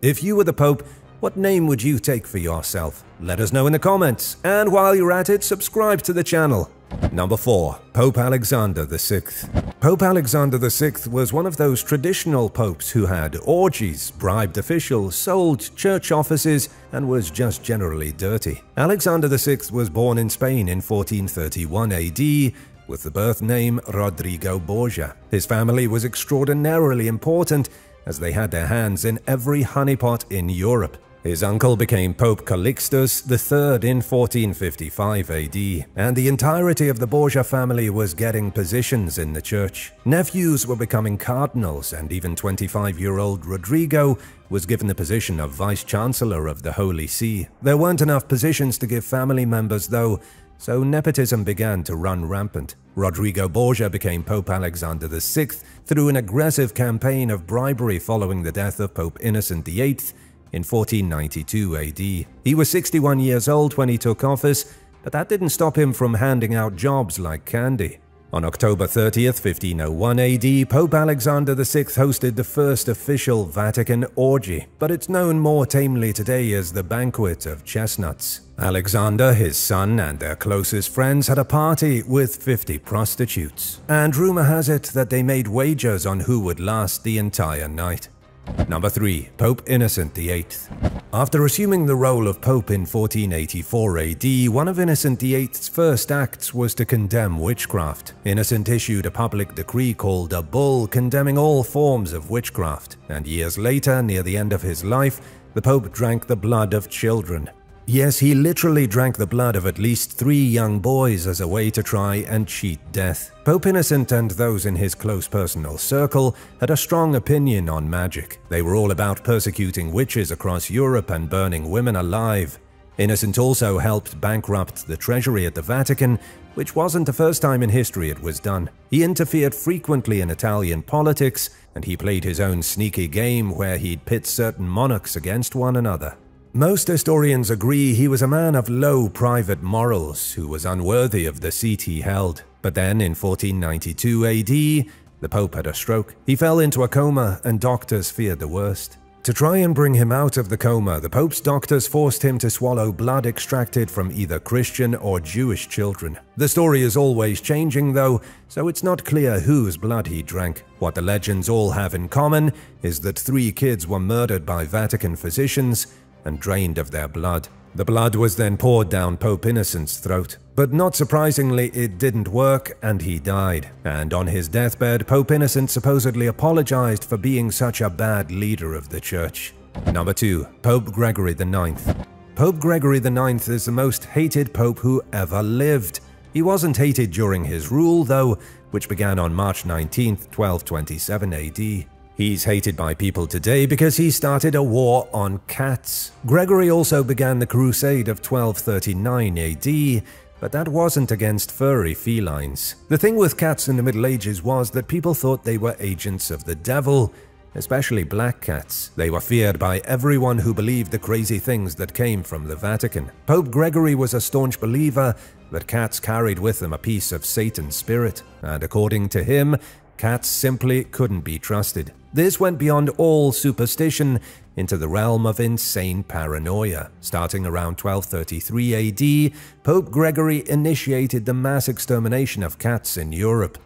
If you were the Pope, what name would you take for yourself? Let us know in the comments, and while you're at it, subscribe to the channel. Number four. Pope Alexander the sixth. Pope Alexander the sixth was one of those traditional popes who had orgies, bribed officials, sold church offices, and was just generally dirty. Alexander the sixth was born in Spain in fourteen thirty-one A D with the birth name Rodrigo Borgia. His family was extraordinarily important as they had their hands in every honeypot in Europe. His uncle became Pope Calixtus the third in fourteen fifty-five A D, and the entirety of the Borgia family was getting positions in the church. Nephews were becoming cardinals, and even twenty-five-year-old Rodrigo was given the position of Vice-Chancellor of the Holy See. There weren't enough positions to give family members, though, so nepotism began to run rampant. Rodrigo Borgia became Pope Alexander the sixth through an aggressive campaign of bribery following the death of Pope Innocent the eighth, in fourteen ninety-two A D. He was sixty-one years old when he took office, but that didn't stop him from handing out jobs like candy. On October thirtieth, fifteen oh one A D, Pope Alexander the sixth hosted the first official Vatican orgy, but it's known more tamely today as the Banquet of Chestnuts. Alexander, his son, and their closest friends had a party with fifty prostitutes, and rumor has it that they made wagers on who would last the entire night. Number three. Pope Innocent the eighth. After assuming the role of Pope in fourteen eighty-four A D, one of Innocent the eighth's first acts was to condemn witchcraft. Innocent issued a public decree called a bull condemning all forms of witchcraft, and years later, near the end of his life, the Pope drank the blood of children. Yes, he literally drank the blood of at least three young boys as a way to try and cheat death. Pope Innocent and those in his close personal circle had a strong opinion on magic. They were all about persecuting witches across Europe and burning women alive. Innocent also helped bankrupt the treasury at the Vatican, which wasn't the first time in history it was done. He interfered frequently in Italian politics, and he played his own sneaky game where he'd pit certain monarchs against one another. Most historians agree he was a man of low private morals who was unworthy of the seat he held. But then in fourteen ninety-two A D, the Pope had a stroke. He fell into a coma and doctors feared the worst. To try and bring him out of the coma, the Pope's doctors forced him to swallow blood extracted from either Christian or Jewish children. The story is always changing though, so it's not clear whose blood he drank. What the legends all have in common is that three kids were murdered by Vatican physicians and drained of their blood. The blood was then poured down Pope Innocent's throat. But not surprisingly, it didn't work and he died. And on his deathbed, Pope Innocent supposedly apologized for being such a bad leader of the church. Number two. Pope Gregory the ninth. Pope Gregory the ninth is the most hated pope who ever lived. He wasn't hated during his rule though, which began on March nineteenth, twelve twenty-seven A D. He's hated by people today because he started a war on cats. Gregory also began the Crusade of twelve thirty-nine A D, but that wasn't against furry felines. The thing with cats in the Middle Ages was that people thought they were agents of the devil, especially black cats. They were feared by everyone who believed the crazy things that came from the Vatican. Pope Gregory was a staunch believer that cats carried with them a piece of Satan's spirit, and according to him, cats simply couldn't be trusted. This went beyond all superstition into the realm of insane paranoia. Starting around twelve thirty-three A D, Pope Gregory initiated the mass extermination of cats in Europe.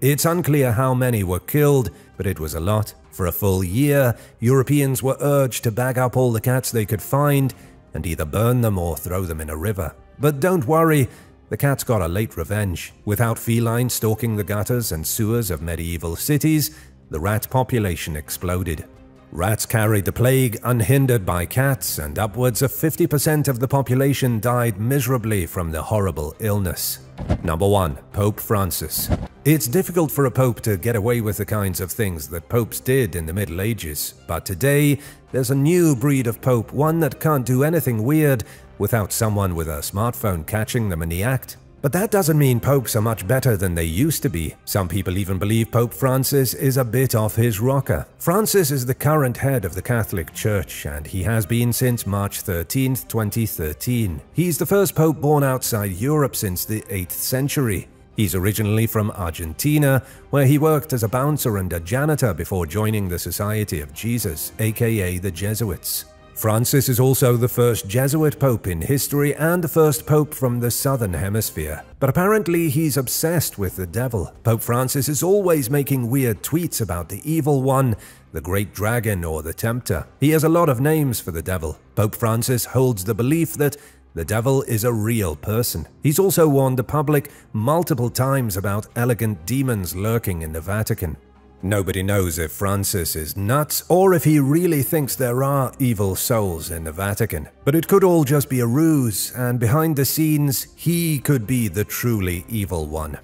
It's unclear how many were killed, but it was a lot. For a full year, Europeans were urged to bag up all the cats they could find and either burn them or throw them in a river. But don't worry, the cats got a late revenge. Without felines stalking the gutters and sewers of medieval cities, the rat population exploded. Rats carried the plague unhindered by cats, and upwards of fifty percent of the population died miserably from the horrible illness. Number one. Pope Francis. It's difficult for a pope to get away with the kinds of things that popes did in the Middle Ages, but today there's a new breed of pope, one that can't do anything weird without someone with a smartphone catching them in the act. But that doesn't mean popes are much better than they used to be. Some people even believe Pope Francis is a bit off his rocker. Francis is the current head of the Catholic Church, and he has been since March thirteenth, twenty thirteen. He's the first pope born outside Europe since the eighth century. He's originally from Argentina, where he worked as a bouncer and a janitor before joining the Society of Jesus, aka the Jesuits. Francis is also the first Jesuit pope in history and the first pope from the Southern Hemisphere. But apparently he's obsessed with the devil. Pope Francis is always making weird tweets about the evil one, the great dragon or the tempter. He has a lot of names for the devil. Pope Francis holds the belief that the devil is a real person. He's also warned the public multiple times about elegant demons lurking in the Vatican. Nobody knows if Francis is nuts or if he really thinks there are evil souls in the Vatican, but it could all just be a ruse, and behind the scenes, he could be the truly evil one.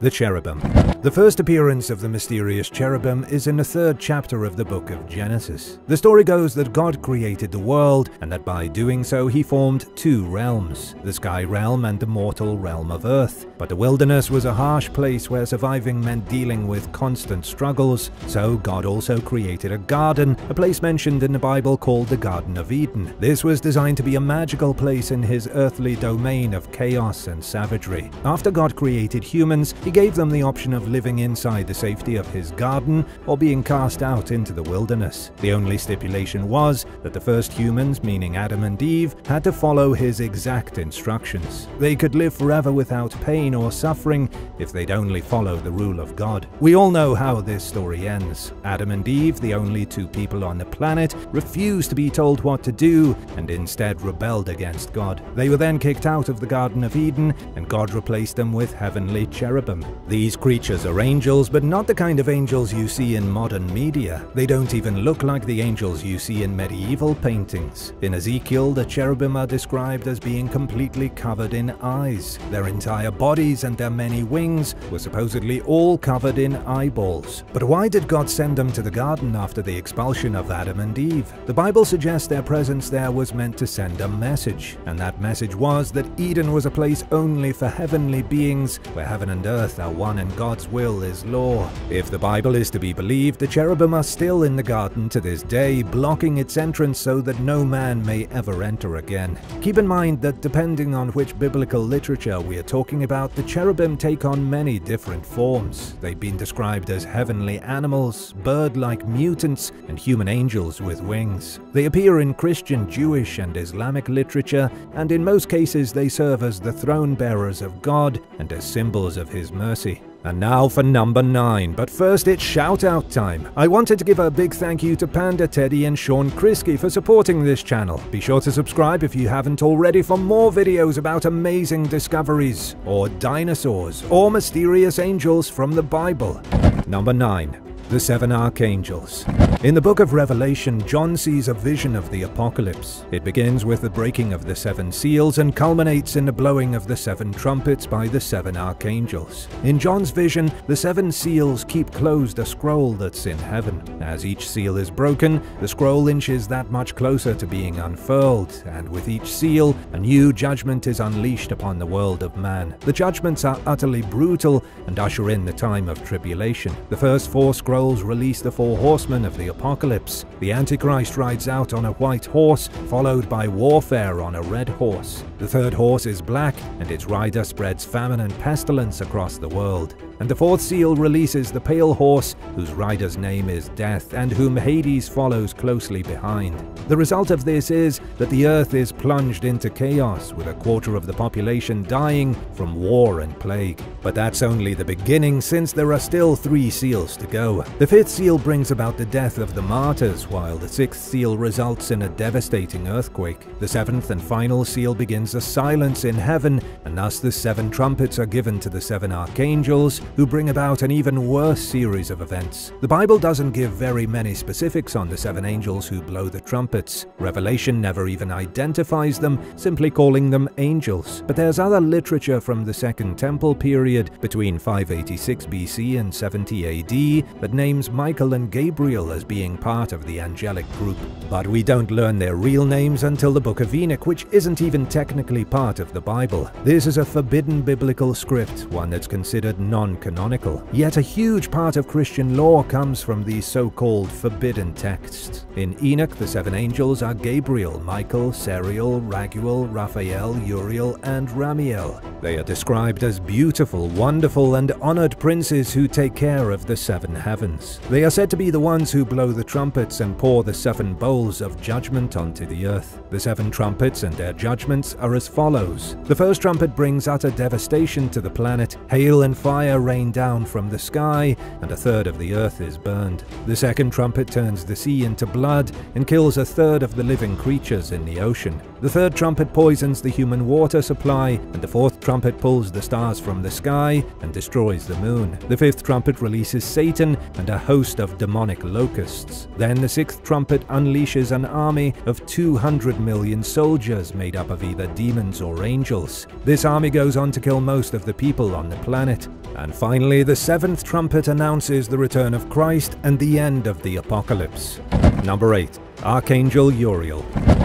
The Cherubim. The first appearance of the mysterious cherubim is in the third chapter of the book of Genesis. The story goes that God created the world, and that by doing so he formed two realms, the sky realm and the mortal realm of earth. But the wilderness was a harsh place where surviving meant dealing with constant struggles, so God also created a garden, a place mentioned in the Bible called the Garden of Eden. This was designed to be a magical place in his earthly domain of chaos and savagery. After God created humans, he gave them the option of living inside the safety of his garden or being cast out into the wilderness. The only stipulation was that the first humans, meaning Adam and Eve, had to follow his exact instructions. They could live forever without pain or suffering if they'd only follow the rule of God. We all know how this story ends. Adam and Eve, the only two people on the planet, refused to be told what to do and instead rebelled against God. They were then kicked out of the Garden of Eden, and God replaced them with heavenly cherubim. them. These creatures are angels, but not the kind of angels you see in modern media. They don't even look like the angels you see in medieval paintings. In Ezekiel, the cherubim are described as being completely covered in eyes. Their entire bodies and their many wings were supposedly all covered in eyeballs. But why did God send them to the garden after the expulsion of Adam and Eve? The Bible suggests their presence there was meant to send a message, and that message was that Eden was a place only for heavenly beings, where heaven and earth are one and God's will is law. If the Bible is to be believed, the cherubim are still in the garden to this day, blocking its entrance so that no man may ever enter again. Keep in mind that depending on which biblical literature we are talking about, the cherubim take on many different forms. They've been described as heavenly animals, bird-like mutants, and human angels with wings. They appear in Christian, Jewish, and Islamic literature, and in most cases they serve as the throne-bearers of God and as symbols of His mercy. And now for number nine, but first it's shout-out time. I wanted to give a big thank you to Panda Teddy and Sean Kriske for supporting this channel. Be sure to subscribe if you haven't already for more videos about amazing discoveries, or dinosaurs, or mysterious angels from the Bible. Number nine. The Seven Archangels. In the book of Revelation, John sees a vision of the apocalypse. It begins with the breaking of the seven seals and culminates in the blowing of the seven trumpets by the seven archangels. In John's vision, the seven seals keep closed a scroll that's in heaven. As each seal is broken, the scroll inches that much closer to being unfurled, and with each seal, a new judgment is unleashed upon the world of man. The judgments are utterly brutal and usher in the time of tribulation. The first four scrolls release the four horsemen of the apocalypse. The Antichrist rides out on a white horse, followed by warfare on a red horse. The third horse is black, and its rider spreads famine and pestilence across the world. And the fourth seal releases the pale horse, whose rider's name is Death, and whom Hades follows closely behind. The result of this is that the earth is plunged into chaos, with a quarter of the population dying from war and plague. But that's only the beginning, since there are still three seals to go. The fifth seal brings about the death of the martyrs, while the sixth seal results in a devastating earthquake. The seventh and final seal begins a silence in heaven, and thus the seven trumpets are given to the seven archangels, who bring about an even worse series of events. The Bible doesn't give very many specifics on the seven angels who blow the trumpets. Revelation never even identifies them, simply calling them angels. But there's other literature from the Second Temple period, between five eighty-six B C and seventy A D, that names Michael and Gabriel as being part of the angelic group. But we don't learn their real names until the Book of Enoch, which isn't even technically part of the Bible. This is a forbidden biblical script, one that's considered non canonical. Yet a huge part of Christian law comes from these so-called forbidden texts. In Enoch, the seven angels are Gabriel, Michael, Sariel, Raguel, Raphael, Uriel, and Ramiel. They are described as beautiful, wonderful, and honored princes who take care of the seven heavens. They are said to be the ones who blow the trumpets and pour the seven bowls of judgment onto the earth. The seven trumpets and their judgments are as follows. The first trumpet brings utter devastation to the planet. Hail and fire rain down from the sky, and a third of the earth is burned. The second trumpet turns the sea into blood and kills a third of the living creatures in the ocean. The third trumpet poisons the human water supply, and the fourth trumpet pulls the stars from the sky and destroys the moon. The fifth trumpet releases Satan and a host of demonic locusts. Then the sixth trumpet unleashes an army of two hundred million soldiers made up of either demons or angels. This army goes on to kill most of the people on the planet. And finally, the seventh trumpet announces the return of Christ and the end of the apocalypse. Number eight. Archangel Uriel.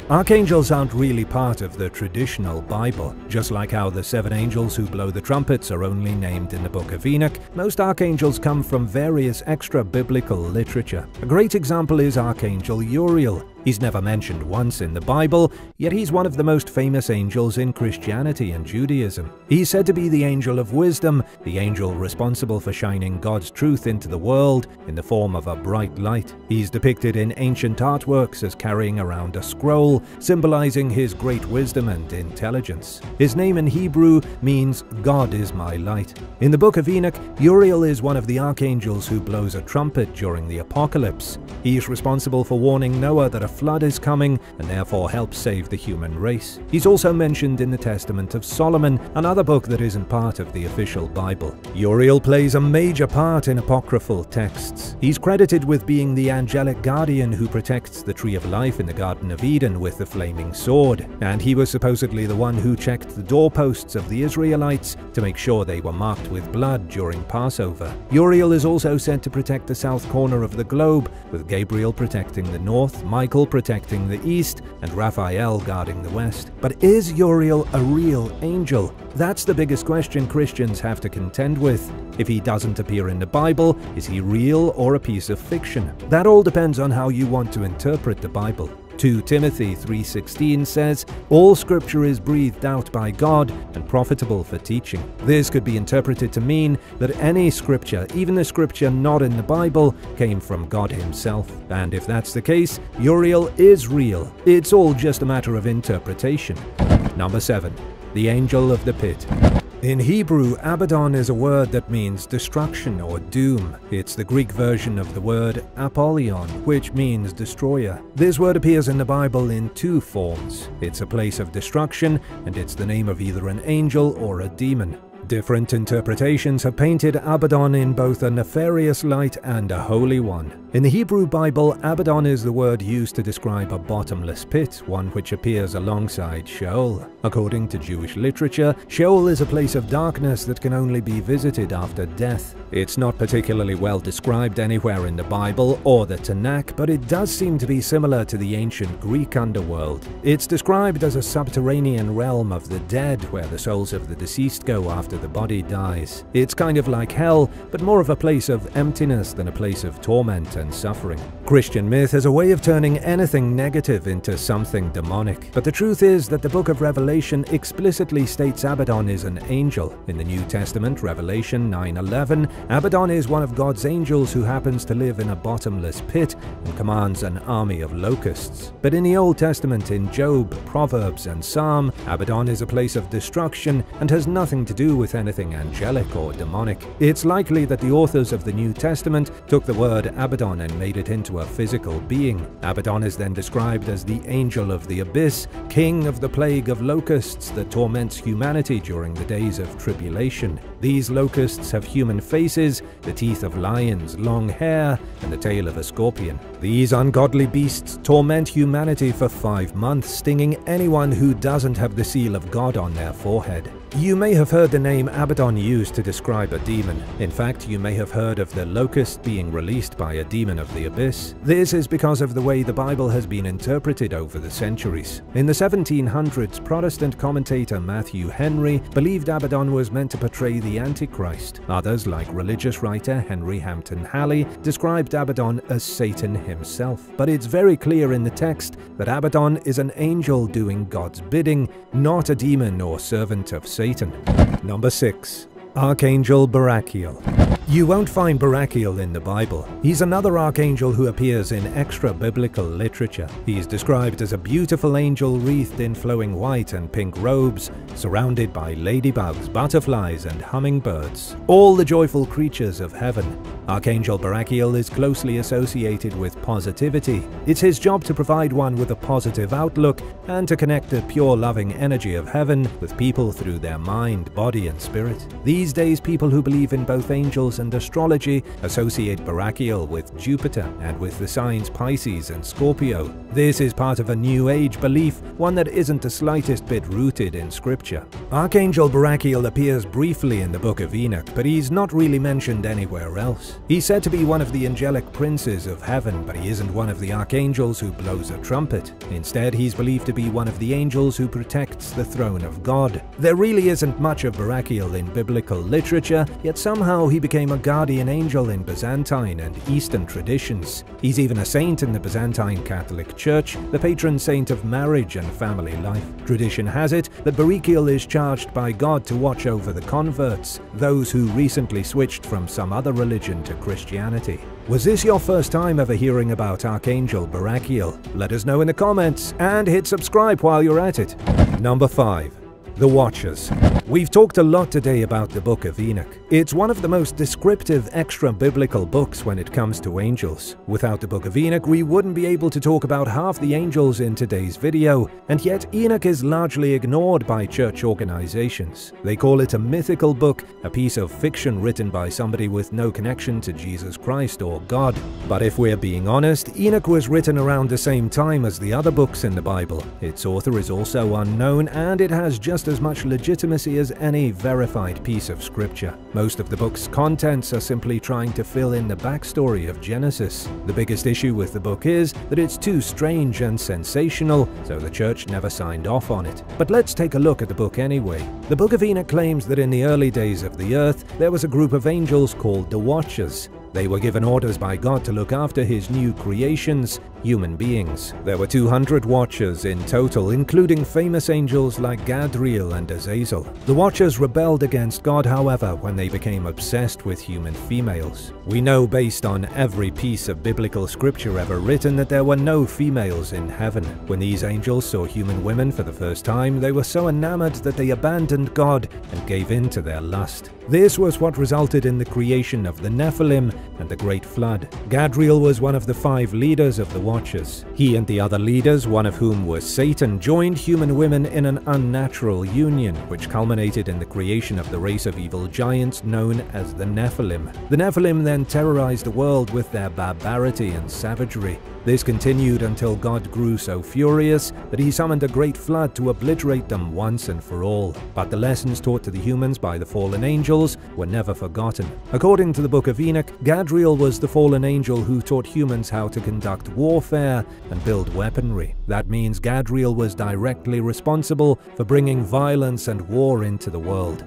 Archangels aren't really part of the traditional Bible. Just like how the seven angels who blow the trumpets are only named in the Book of Enoch, most archangels come from various extra-biblical literature. A great example is Archangel Uriel. He's never mentioned once in the Bible, yet he's one of the most famous angels in Christianity and Judaism. He's said to be the angel of wisdom, the angel responsible for shining God's truth into the world in the form of a bright light. He's depicted in ancient artworks as carrying around a scroll, symbolizing his great wisdom and intelligence. His name in Hebrew means "God is my light." In the Book of Enoch, Uriel is one of the archangels who blows a trumpet during the apocalypse. He is responsible for warning Noah that a flood is coming and therefore help save the human race. He's also mentioned in the Testament of Solomon, another book that isn't part of the official Bible. Uriel plays a major part in apocryphal texts. He's credited with being the angelic guardian who protects the Tree of Life in the Garden of Eden with the flaming sword, and he was supposedly the one who checked the doorposts of the Israelites to make sure they were marked with blood during Passover. Uriel is also said to protect the south corner of the globe, with Gabriel protecting the north, Michael protecting the east, and Raphael guarding the west. But is Uriel a real angel? That's the biggest question Christians have to contend with. If he doesn't appear in the Bible, is he real or a piece of fiction? That all depends on how you want to interpret the Bible. Second Timothy three sixteen says, "All scripture is breathed out by God and profitable for teaching." This could be interpreted to mean that any scripture, even the scripture not in the Bible, came from God himself. And if that's the case, Uriel is real. It's all just a matter of interpretation. Number seven. The Angel of the Pit. In Hebrew, Abaddon is a word that means destruction or doom. It's the Greek version of the word apollyon, which means destroyer. This word appears in the Bible in two forms. It's a place of destruction, and it's the name of either an angel or a demon. Different interpretations have painted Abaddon in both a nefarious light and a holy one. In the Hebrew Bible, Abaddon is the word used to describe a bottomless pit, one which appears alongside Sheol. According to Jewish literature, Sheol is a place of darkness that can only be visited after death. It's not particularly well described anywhere in the Bible or the Tanakh, but it does seem to be similar to the ancient Greek underworld. It's described as a subterranean realm of the dead where the souls of the deceased go after the body dies. It's kind of like hell, but more of a place of emptiness than a place of torment and suffering. Christian myth is a way of turning anything negative into something demonic. But the truth is that the book of Revelation explicitly states Abaddon is an angel. In the New Testament, Revelation nine eleven, Abaddon is one of God's angels who happens to live in a bottomless pit and commands an army of locusts. But in the Old Testament, in Job, Proverbs, and Psalm, Abaddon is a place of destruction and has nothing to do with with anything angelic or demonic. It's likely that the authors of the New Testament took the word Abaddon and made it into a physical being. Abaddon is then described as the angel of the abyss, king of the plague of locusts that torments humanity during the days of tribulation. These locusts have human faces, the teeth of lions, long hair, and the tail of a scorpion. These ungodly beasts torment humanity for five months, stinging anyone who doesn't have the seal of God on their forehead. You may have heard the name Abaddon used to describe a demon. In fact, you may have heard of the locust being released by a demon of the abyss. This is because of the way the Bible has been interpreted over the centuries. In the seventeen hundreds, Protestant commentator Matthew Henry believed Abaddon was meant to portray the Antichrist. Others, like religious writer Henry Hampton Halley, described Abaddon as Satan himself. But it's very clear in the text that Abaddon is an angel doing God's bidding, not a demon or servant of Satan. Satan. Number six. Archangel Barachiel. You won't find Barachiel in the Bible. He's another archangel who appears in extra-biblical literature. He's described as a beautiful angel wreathed in flowing white and pink robes, surrounded by ladybugs, butterflies, and hummingbirds, all the joyful creatures of heaven. Archangel Barachiel is closely associated with positivity. It's his job to provide one with a positive outlook and to connect the pure loving energy of heaven with people through their mind, body, and spirit. These days, people who believe in both angels and astrology associate Barachiel with Jupiter and with the signs Pisces and Scorpio. This is part of a New Age belief, one that isn't the slightest bit rooted in Scripture. Archangel Barachiel appears briefly in the Book of Enoch, but he's not really mentioned anywhere else. He's said to be one of the angelic princes of heaven, but he isn't one of the archangels who blows a trumpet. Instead, he's believed to be one of the angels who protects the throne of God. There really isn't much of Barachiel in biblical literature, yet somehow he became a guardian angel in Byzantine and Eastern traditions. He's even a saint in the Byzantine Catholic Church, the patron saint of marriage and family life. Tradition has it that Barachiel is charged by God to watch over the converts, those who recently switched from some other religion to to Christianity. Was this your first time ever hearing about Archangel Barachiel? Let us know in the comments and hit subscribe while you're at it. Number five. The Watchers. We've talked a lot today about the Book of Enoch. It's one of the most descriptive extra-biblical books when it comes to angels. Without the Book of Enoch, we wouldn't be able to talk about half the angels in today's video, and yet Enoch is largely ignored by church organizations. They call it a mythical book, a piece of fiction written by somebody with no connection to Jesus Christ or God. But if we're being honest, Enoch was written around the same time as the other books in the Bible. Its author is also unknown, and it has just as much legitimacy as any verified piece of scripture. Most of the book's contents are simply trying to fill in the backstory of Genesis. The biggest issue with the book is that it's too strange and sensational, so the church never signed off on it. But let's take a look at the book anyway. The Book of Enoch claims that in the early days of the earth, there was a group of angels called the Watchers. They were given orders by God to look after his new creations, human beings. There were two hundred Watchers in total, including famous angels like Gadriel and Azazel. The Watchers rebelled against God, however, when they became obsessed with human females. We know based on every piece of biblical scripture ever written that there were no females in heaven. When these angels saw human women for the first time, they were so enamored that they abandoned God and gave in to their lust. This was what resulted in the creation of the Nephilim and the Great Flood. Gadriel was one of the five leaders of the Watchers. He and the other leaders, one of whom was Satan, joined human women in an unnatural union, which culminated in the creation of the race of evil giants known as the Nephilim. The Nephilim then terrorized the world with their barbarity and savagery. This continued until God grew so furious that he summoned a great flood to obliterate them once and for all. But the lessons taught to the humans by the fallen angels were never forgotten. According to the Book of Enoch, Gadriel was the fallen angel who taught humans how to conduct warfare and build weaponry. That means Gadriel was directly responsible for bringing violence and war into the world.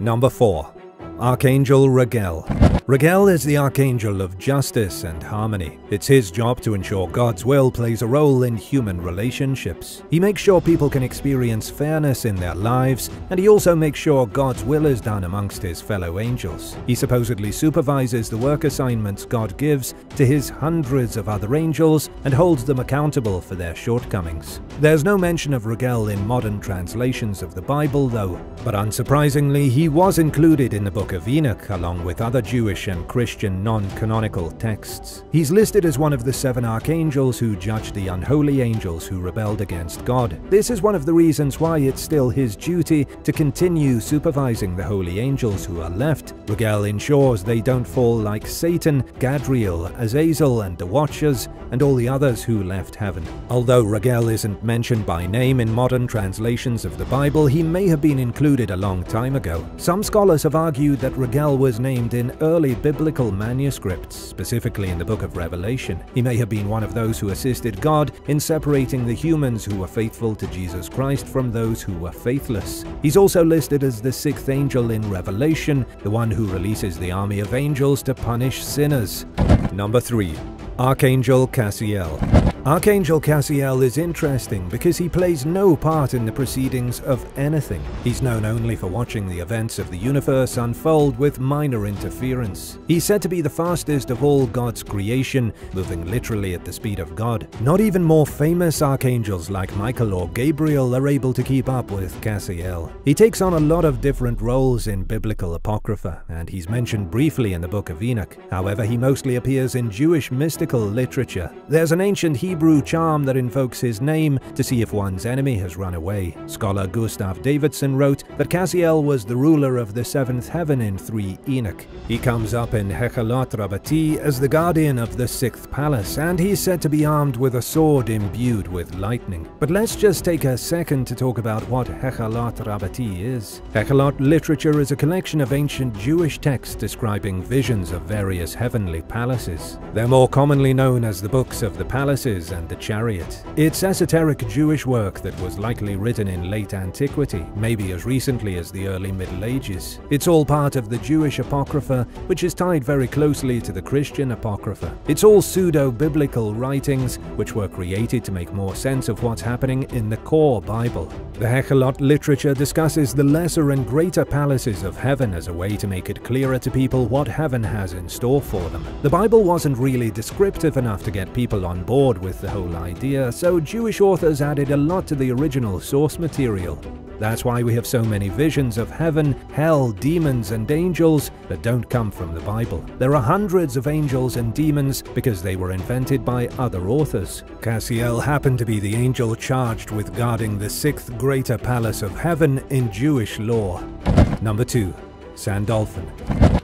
Number four. Archangel Raguel. Raguel is the archangel of justice and harmony. It's his job to ensure God's will plays a role in human relationships. He makes sure people can experience fairness in their lives, and he also makes sure God's will is done amongst his fellow angels. He supposedly supervises the work assignments God gives to his hundreds of other angels and holds them accountable for their shortcomings. There's no mention of Raguel in modern translations of the Bible, though, but unsurprisingly, he was included in the Book of Enoch along with other Jewish and Christian non-canonical texts. He's listed as one of the seven archangels who judged the unholy angels who rebelled against God. This is one of the reasons why it's still his duty to continue supervising the holy angels who are left. Raguel ensures they don't fall like Satan, Gadriel, Azazel and the Watchers, and all the others who left heaven. Although Raguel isn't mentioned by name in modern translations of the Bible, he may have been included a long time ago. Some scholars have argued that Raguel was named in early biblical manuscripts, specifically in the Book of Revelation. He may have been one of those who assisted God in separating the humans who were faithful to Jesus Christ from those who were faithless. He's also listed as the sixth angel in Revelation, the one who releases the army of angels to punish sinners. Number three. Archangel Cassiel. Archangel Cassiel is interesting because he plays no part in the proceedings of anything. He's known only for watching the events of the universe unfold with minor interference. He's said to be the fastest of all God's creation, moving literally at the speed of God. Not even more famous archangels like Michael or Gabriel are able to keep up with Cassiel. He takes on a lot of different roles in biblical apocrypha, and he's mentioned briefly in the Book of Enoch. However, he mostly appears in Jewish mystical literature. There's an ancient Hebrew Hebrew charm that invokes his name to see if one's enemy has run away. Scholar Gustav Davidson wrote that Cassiel was the ruler of the seventh heaven in three Enoch. He comes up in Hechelot Rabati as the guardian of the sixth palace, and he's said to be armed with a sword imbued with lightning. But let's just take a second to talk about what Hechelot Rabati is. Hechelot literature is a collection of ancient Jewish texts describing visions of various heavenly palaces. They're more commonly known as the Books of the Palaces and the Chariot. It's esoteric Jewish work that was likely written in late antiquity, maybe as recently as the early Middle Ages. It's all part of the Jewish Apocrypha, which is tied very closely to the Christian Apocrypha. It's all pseudo-biblical writings, which were created to make more sense of what's happening in the core Bible. The Hechelot literature discusses the lesser and greater palaces of heaven as a way to make it clearer to people what heaven has in store for them. The Bible wasn't really descriptive enough to get people on board with with the whole idea, so Jewish authors added a lot to the original source material. That's why we have so many visions of heaven, hell, demons and angels that don't come from the Bible. There are hundreds of angels and demons because they were invented by other authors. Cassiel happened to be the angel charged with guarding the sixth greater palace of heaven in Jewish law. Number two. Sandalphon.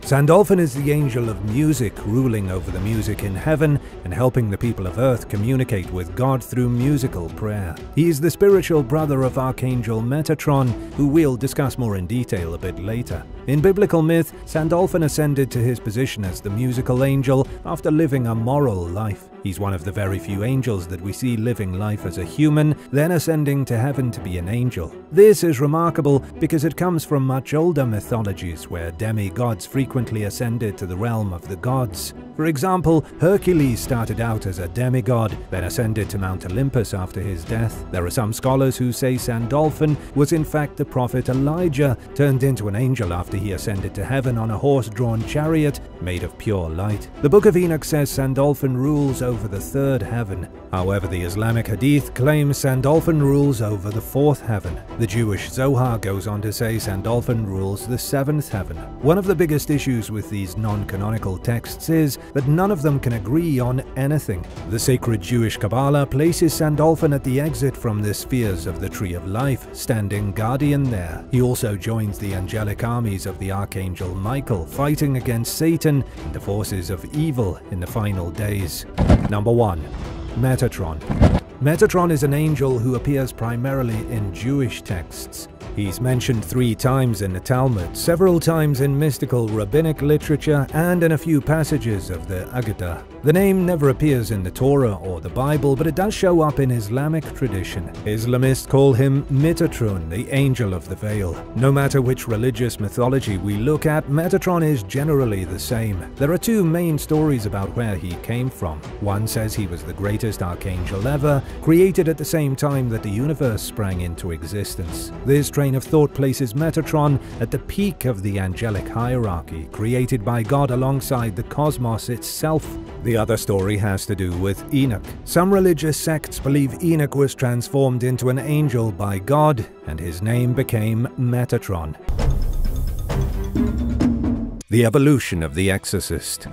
Sandalphon is the angel of music, ruling over the music in heaven and helping the people of earth communicate with God through musical prayer. He is the spiritual brother of Archangel Metatron, who we'll discuss more in detail a bit later. In biblical myth, Sandalphon ascended to his position as the musical angel after living a moral life. He's one of the very few angels that we see living life as a human, then ascending to heaven to be an angel. This is remarkable because it comes from much older mythologies where demigods frequently ascended to the realm of the gods. For example, Hercules started out as a demigod, then ascended to Mount Olympus after his death. There are some scholars who say Sandalphon was in fact the prophet Elijah, turned into an angel after he ascended to heaven on a horse-drawn chariot made of pure light. The Book of Enoch says Sandalphon rules over the third heaven. However, the Islamic Hadith claims Sandalphon rules over the fourth heaven. The Jewish Zohar goes on to say Sandalphon rules the seventh heaven. One of the biggest issues with these non-canonical texts is that none of them can agree on anything. The sacred Jewish Kabbalah places Sandalphon at the exit from the spheres of the Tree of Life, standing guardian there. He also joins the angelic armies of the Archangel Michael, fighting against Satan and the forces of evil in the final days. Number one. Metatron. Metatron is an angel who appears primarily in Jewish texts. He's mentioned three times in the Talmud, several times in mystical rabbinic literature, and in a few passages of the Agadah. The name never appears in the Torah or the Bible, but it does show up in Islamic tradition. Islamists call him Metatron, the angel of the veil. No matter which religious mythology we look at, Metatron is generally the same. There are two main stories about where he came from. One says he was the greatest archangel ever, created at the same time that the universe sprang into existence. This train of thought places Metatron at the peak of the angelic hierarchy, created by God alongside the cosmos itself. The other story has to do with Enoch. Some religious sects believe Enoch was transformed into an angel by God, and his name became Metatron. The evolution of the exorcist.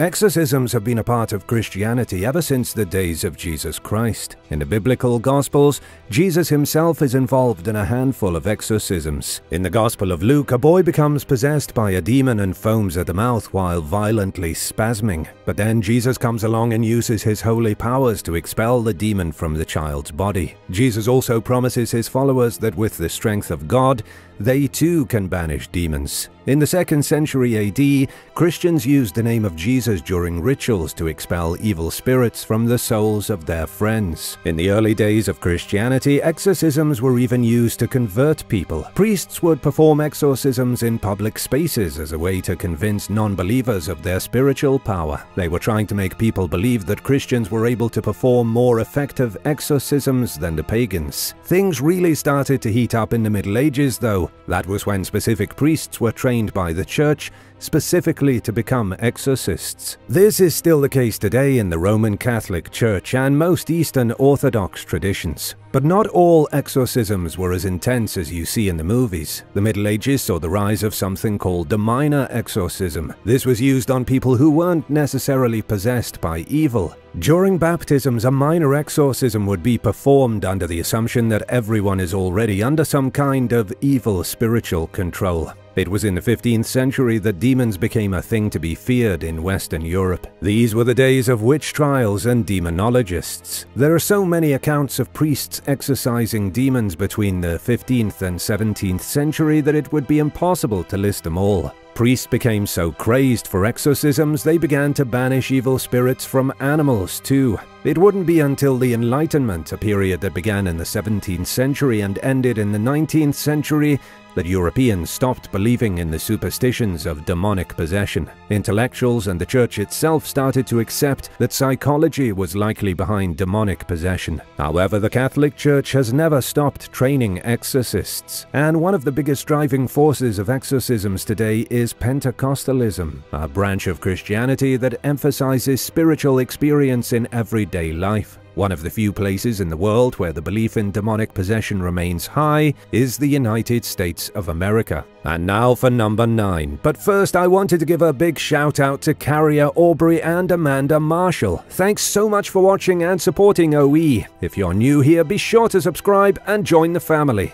Exorcisms have been a part of Christianity ever since the days of Jesus Christ. In the biblical Gospels, Jesus himself is involved in a handful of exorcisms. In the Gospel of Luke, a boy becomes possessed by a demon and foams at the mouth while violently spasming. But then Jesus comes along and uses his holy powers to expel the demon from the child's body. Jesus also promises his followers that with the strength of God, they too can banish demons. In the second century A D, Christians used the name of Jesus during rituals to expel evil spirits from the souls of their friends. In the early days of Christianity, exorcisms were even used to convert people. Priests would perform exorcisms in public spaces as a way to convince non-believers of their spiritual power. They were trying to make people believe that Christians were able to perform more effective exorcisms than the pagans. Things really started to heat up in the Middle Ages, though. That was when specific priests were trained trained by the church specifically to become exorcists. This is still the case today in the Roman Catholic Church and most Eastern Orthodox traditions. But not all exorcisms were as intense as you see in the movies. The Middle Ages saw the rise of something called the minor exorcism. This was used on people who weren't necessarily possessed by evil. During baptisms, a minor exorcism would be performed under the assumption that everyone is already under some kind of evil spiritual control. It was in the fifteenth century that demons became a thing to be feared in Western Europe. These were the days of witch trials and demonologists. There are so many accounts of priests exorcising demons between the fifteenth and seventeenth century that it would be impossible to list them all. Priests became so crazed for exorcisms, they began to banish evil spirits from animals too. It wouldn't be until the Enlightenment, a period that began in the seventeenth century and ended in the nineteenth century, that Europeans stopped believing in the superstitions of demonic possession. Intellectuals and the church itself started to accept that psychology was likely behind demonic possession. However, the Catholic Church has never stopped training exorcists, and one of the biggest driving forces of exorcisms today is Pentecostalism, a branch of Christianity that emphasizes spiritual experience in everyday life. One of the few places in the world where the belief in demonic possession remains high is the United States of America. And now for number nine. But first, I wanted to give a big shout out to Carrier Aubrey and Amanda Marshall. Thanks so much for watching and supporting O E. If you're new here, be sure to subscribe and join the family.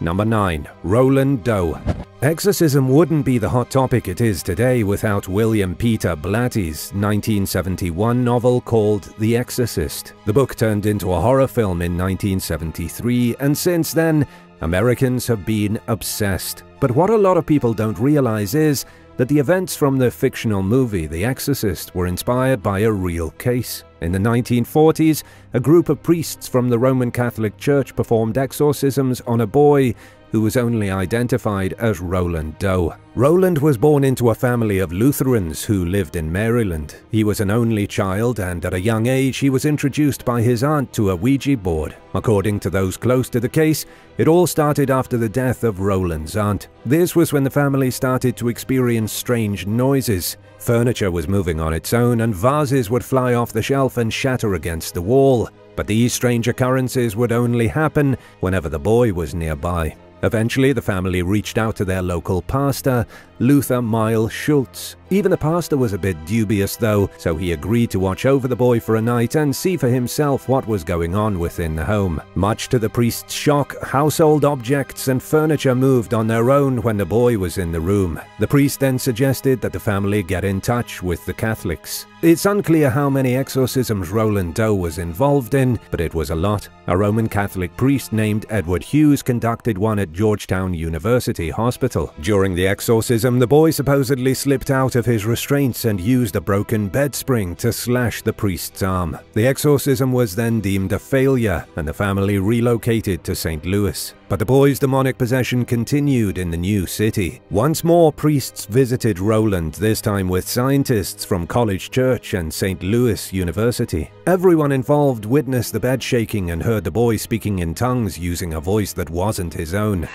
Number nine. Roland Doe. Exorcism wouldn't be the hot topic it is today without William Peter Blatty's nineteen seventy-one novel called The Exorcist. The book turned into a horror film in nineteen seventy-three, and since then, Americans have been obsessed. But what a lot of people don't realize is that the events from the fictional movie The Exorcist were inspired by a real case. In the nineteen forties, a group of priests from the Roman Catholic Church performed exorcisms on a boy who was only identified as Roland Doe. Roland was born into a family of Lutherans who lived in Maryland. He was an only child, and at a young age he was introduced by his aunt to a Ouija board. According to those close to the case, it all started after the death of Roland's aunt. This was when the family started to experience strange noises. Furniture was moving on its own, and vases would fly off the shelf and shatter against the wall. But these strange occurrences would only happen whenever the boy was nearby. Eventually, the family reached out to their local pastor, Luther Miles Schultz. Even the pastor was a bit dubious, though, so he agreed to watch over the boy for a night and see for himself what was going on within the home. Much to the priest's shock, household objects and furniture moved on their own when the boy was in the room. The priest then suggested that the family get in touch with the Catholics. It's unclear how many exorcisms Roland Doe was involved in, but it was a lot. A Roman Catholic priest named Edward Hughes conducted one at Georgetown University Hospital. During the exorcism, the boy supposedly slipped out of his restraints and used a broken bed spring to slash the priest's arm. The exorcism was then deemed a failure, and the family relocated to Saint Louis. But the boy's demonic possession continued in the new city. Once more, priests visited Roland, this time with scientists from College Church and Saint Louis University. Everyone involved witnessed the bed shaking and heard the boy speaking in tongues using a voice that wasn't his own.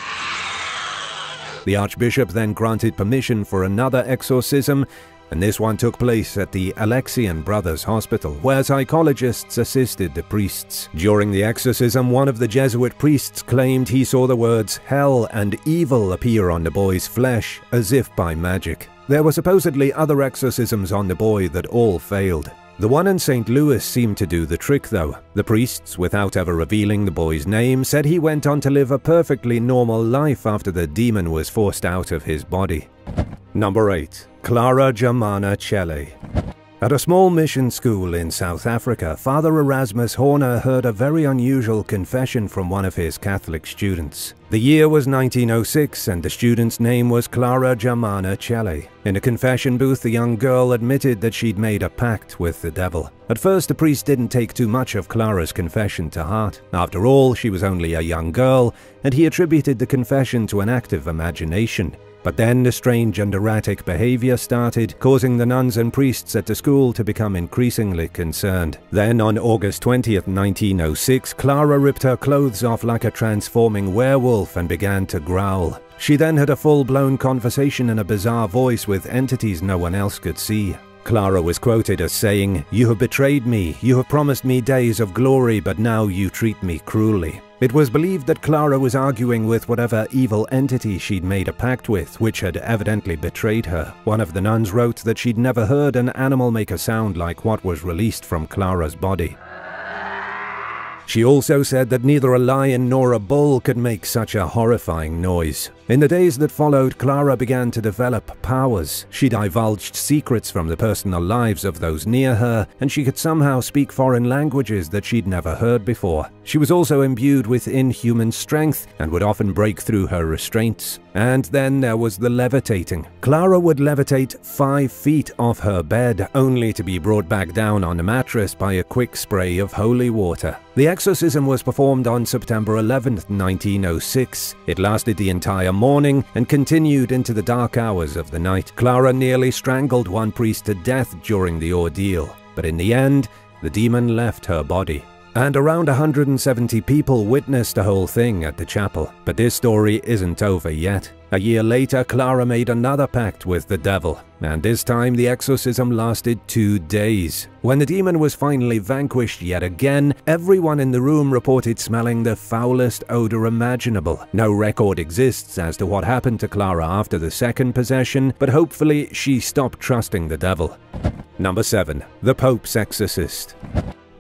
The Archbishop then granted permission for another exorcism, and this one took place at the Alexian Brothers Hospital, where psychologists assisted the priests. During the exorcism, one of the Jesuit priests claimed he saw the words hell and evil appear on the boy's flesh, as if by magic. There were supposedly other exorcisms on the boy that all failed. The one in Saint Louis seemed to do the trick, though. The priests, without ever revealing the boy's name, said he went on to live a perfectly normal life after the demon was forced out of his body. Number eight. Clara Germana Celle. At a small mission school in South Africa, Father Erasmus Horner heard a very unusual confession from one of his Catholic students. The year was nineteen oh six, and the student's name was Clara Germana Celle. In a confession booth, the young girl admitted that she'd made a pact with the devil. At first, the priest didn't take too much of Clara's confession to heart. After all, she was only a young girl, and he attributed the confession to an act of imagination. But then the strange and erratic behavior started, causing the nuns and priests at the school to become increasingly concerned. Then, on August twentieth, nineteen oh six, Clara ripped her clothes off like a transforming werewolf and began to growl. She then had a full-blown conversation in a bizarre voice with entities no one else could see. Clara was quoted as saying, "You have betrayed me, you have promised me days of glory, but now you treat me cruelly." It was believed that Clara was arguing with whatever evil entity she'd made a pact with, which had evidently betrayed her. One of the nuns wrote that she'd never heard an animal make a sound like what was released from Clara's body. She also said that neither a lion nor a bull could make such a horrifying noise. In the days that followed, Clara began to develop powers. She divulged secrets from the personal lives of those near her, and she could somehow speak foreign languages that she'd never heard before. She was also imbued with inhuman strength and would often break through her restraints. And then there was the levitating. Clara would levitate five feet off her bed, only to be brought back down on the mattress by a quick spray of holy water. The exorcism was performed on September eleventh, nineteen oh six. It lasted the entire morning and continued into the dark hours of the night. Clara nearly strangled one priest to death during the ordeal, but in the end, the demon left her body. And around one hundred seventy people witnessed the whole thing at the chapel. But this story isn't over yet. A year later, Clara made another pact with the devil, and this time the exorcism lasted two days. When the demon was finally vanquished yet again, everyone in the room reported smelling the foulest odor imaginable. No record exists as to what happened to Clara after the second possession, but hopefully she stopped trusting the devil. Number seven. The Pope's Exorcist.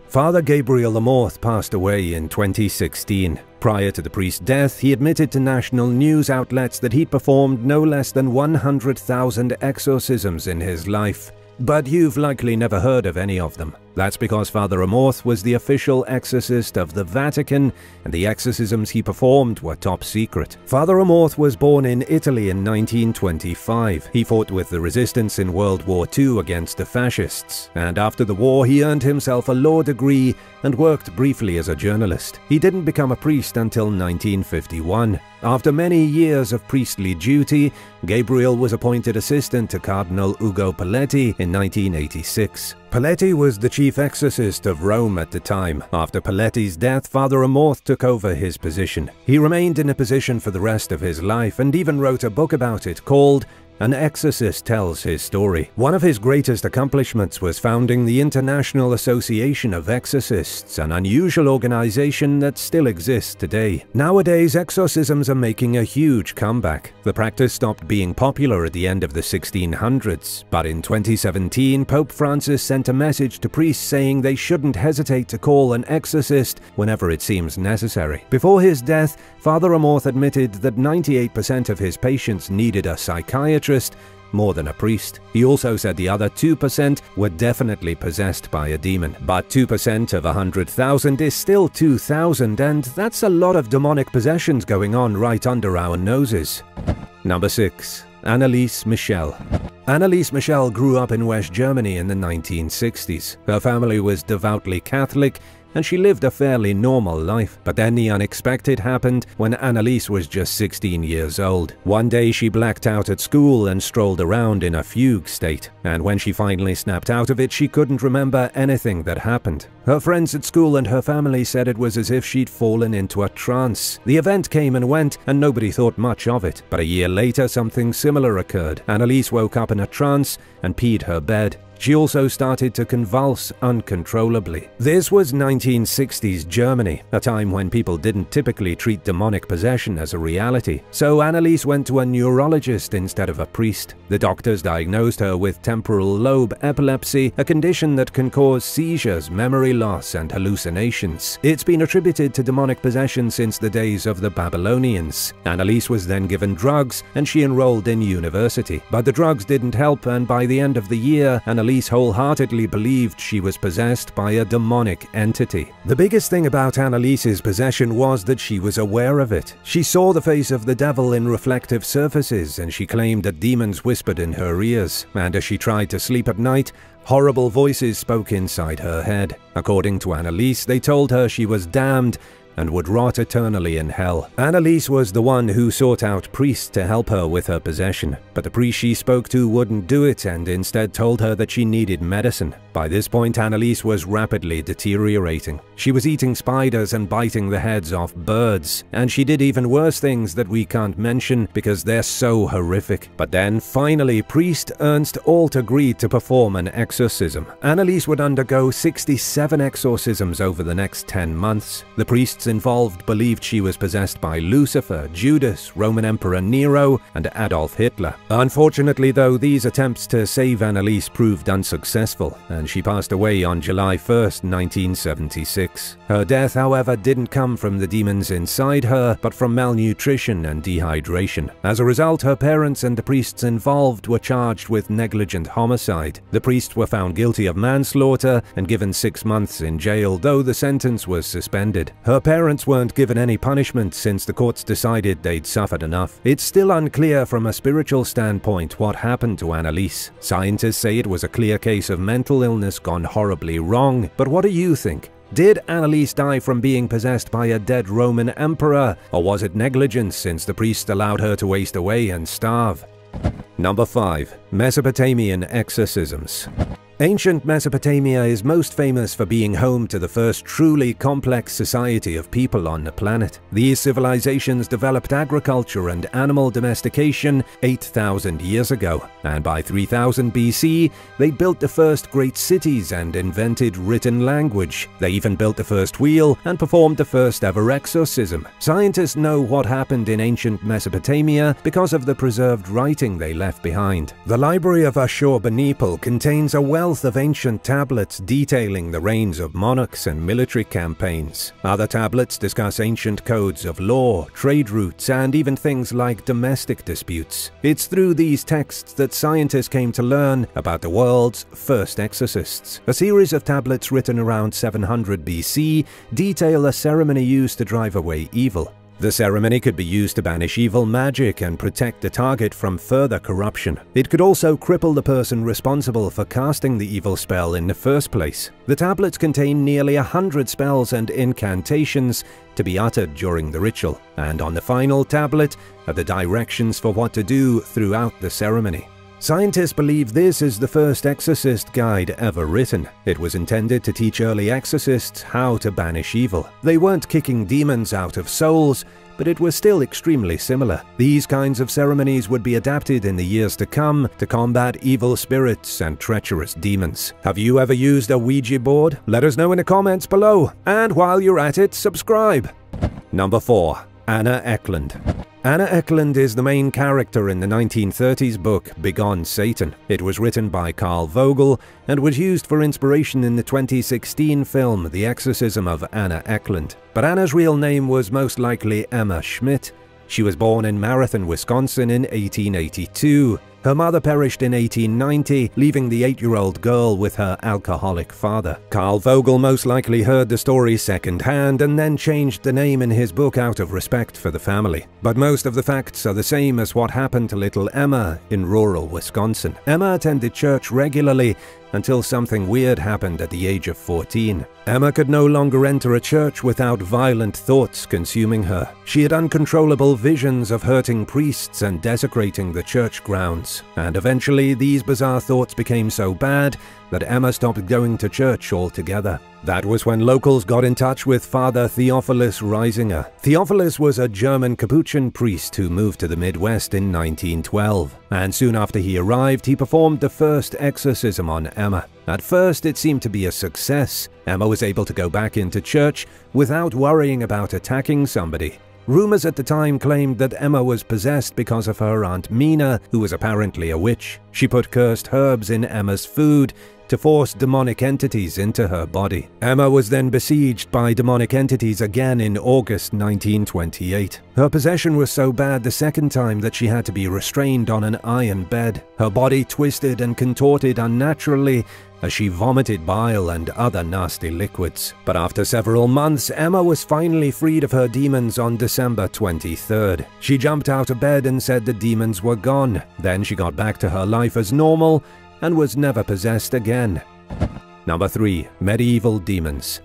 Father Gabriel Amorth passed away in twenty sixteen. Prior to the priest's death, he admitted to national news outlets that he'd performed no less than one hundred thousand exorcisms in his life. But you've likely never heard of any of them. That's because Father Amorth was the official exorcist of the Vatican, and the exorcisms he performed were top secret. Father Amorth was born in Italy in nineteen twenty-five. He fought with the resistance in World War Two against the fascists, and after the war he earned himself a law degree and worked briefly as a journalist. He didn't become a priest until nineteen fifty-one. After many years of priestly duty, Gabriel was appointed assistant to Cardinal Ugo Paletti in nineteen eighty-six. Paletti was the chief exorcist of Rome at the time. After Paletti's death, Father Amorth took over his position. He remained in a position for the rest of his life and even wrote a book about it called An Exorcist Tells His Story. One of his greatest accomplishments was founding the International Association of Exorcists, an unusual organization that still exists today. Nowadays, exorcisms are making a huge comeback. The practice stopped being popular at the end of the sixteen hundreds, but in twenty seventeen, Pope Francis sent a message to priests saying they shouldn't hesitate to call an exorcist whenever it seems necessary. Before his death, Father Amorth admitted that ninety-eight percent of his patients needed a psychiatrist more than a priest. He also said the other two percent were definitely possessed by a demon. But two percent of one hundred thousand is still two thousand, and that's a lot of demonic possessions going on right under our noses. Number six. Anneliese Michel. Anneliese Michel grew up in West Germany in the nineteen sixties. Her family was devoutly Catholic, and she lived a fairly normal life. But then the unexpected happened when Anneliese was just sixteen years old. One day she blacked out at school and strolled around in a fugue state, and when she finally snapped out of it, she couldn't remember anything that happened. Her friends at school and her family said it was as if she'd fallen into a trance. The event came and went, and nobody thought much of it. But a year later, something similar occurred. Anneliese woke up in a trance and peed her bed. She also started to convulse uncontrollably. This was nineteen sixties Germany, a time when people didn't typically treat demonic possession as a reality. So Anneliese went to a neurologist instead of a priest. The doctors diagnosed her with temporal lobe epilepsy, a condition that can cause seizures, memory loss, and hallucinations. It's been attributed to demonic possession since the days of the Babylonians. Anneliese was then given drugs, and she enrolled in university. But the drugs didn't help, and by the end of the year, Anneliese Anneliese wholeheartedly believed she was possessed by a demonic entity. The biggest thing about Anneliese's possession was that she was aware of it. She saw the face of the devil in reflective surfaces, and she claimed that demons whispered in her ears. And as she tried to sleep at night, horrible voices spoke inside her head. According to Anneliese, they told her she was damned and would rot eternally in hell. Anneliese was the one who sought out priests to help her with her possession, but the priest she spoke to wouldn't do it and instead told her that she needed medicine. By this point, Anneliese was rapidly deteriorating. She was eating spiders and biting the heads off birds, and she did even worse things that we can't mention because they're so horrific. But then, finally, priest Ernst Alt agreed to perform an exorcism. Anneliese would undergo sixty-seven exorcisms over the next ten months. The priests involved believed she was possessed by Lucifer, Judas, Roman Emperor Nero, and Adolf Hitler. Unfortunately, though, these attempts to save Anneliese proved unsuccessful, and she passed away on July first, nineteen seventy-six. Her death, however, didn't come from the demons inside her, but from malnutrition and dehydration. As a result, her parents and the priests involved were charged with negligent homicide. The priests were found guilty of manslaughter and given six months in jail, though the sentence was suspended. Her parents Parents weren't given any punishment since the courts decided they'd suffered enough. It's still unclear from a spiritual standpoint what happened to Anneliese. Scientists say it was a clear case of mental illness gone horribly wrong. But what do you think? Did Anneliese die from being possessed by a dead Roman emperor? Or was it negligence since the priest allowed her to waste away and starve? Number five. Mesopotamian exorcisms. Ancient Mesopotamia is most famous for being home to the first truly complex society of people on the planet. These civilizations developed agriculture and animal domestication eight thousand years ago, and by three thousand B C, they built the first great cities and invented written language. They even built the first wheel and performed the first ever exorcism. Scientists know what happened in ancient Mesopotamia because of the preserved writing they left behind. The library of Ashurbanipal contains a wealth of ancient tablets detailing the reigns of monarchs and military campaigns. Other tablets discuss ancient codes of law, trade routes, and even things like domestic disputes. It's through these texts that scientists came to learn about the world's first exorcists. A series of tablets written around seven hundred B C detail a ceremony used to drive away evil. The ceremony could be used to banish evil magic and protect the target from further corruption. It could also cripple the person responsible for casting the evil spell in the first place. The tablets contain nearly a hundred spells and incantations to be uttered during the ritual, and on the final tablet are the directions for what to do throughout the ceremony. Scientists believe this is the first exorcist guide ever written. It was intended to teach early exorcists how to banish evil. They weren't kicking demons out of souls, but it was still extremely similar. These kinds of ceremonies would be adapted in the years to come to combat evil spirits and treacherous demons. Have you ever used a Ouija board? Let us know in the comments below, and while you're at it, subscribe! Number four. Anna Eklund. Anna Eklund is the main character in the nineteen thirties book Begone Satan. It was written by Karl Vogel and was used for inspiration in the twenty sixteen film The Exorcism of Anna Eklund. But Anna's real name was most likely Emma Schmidt. She was born in Marathon, Wisconsin in eighteen eighty-two. Her mother perished in eighteen ninety, leaving the eight-year-old girl with her alcoholic father. Karl Vogel most likely heard the story secondhand and then changed the name in his book out of respect for the family. But most of the facts are the same as what happened to little Emma in rural Wisconsin. Emma attended church regularly until something weird happened at the age of fourteen. Emma could no longer enter a church without violent thoughts consuming her. She had uncontrollable visions of hurting priests and desecrating the church grounds, and eventually these bizarre thoughts became so bad that Emma stopped going to church altogether. That was when locals got in touch with Father Theophilus Reisinger. Theophilus was a German Capuchin priest who moved to the Midwest in nineteen twelve, and soon after he arrived, he performed the first exorcism on Emma. At first, it seemed to be a success. Emma was able to go back into church without worrying about attacking somebody. Rumors at the time claimed that Emma was possessed because of her Aunt Mina, who was apparently a witch. She put cursed herbs in Emma's food to force demonic entities into her body. Emma was then besieged by demonic entities again in August nineteen twenty-eight. Her possession was so bad the second time that she had to be restrained on an iron bed. Her body twisted and contorted unnaturally as she vomited bile and other nasty liquids. But after several months, Emma was finally freed of her demons on December twenty-third. She jumped out of bed and said the demons were gone. Then she got back to her life as normal and was never possessed again. Number three. Medieval demons.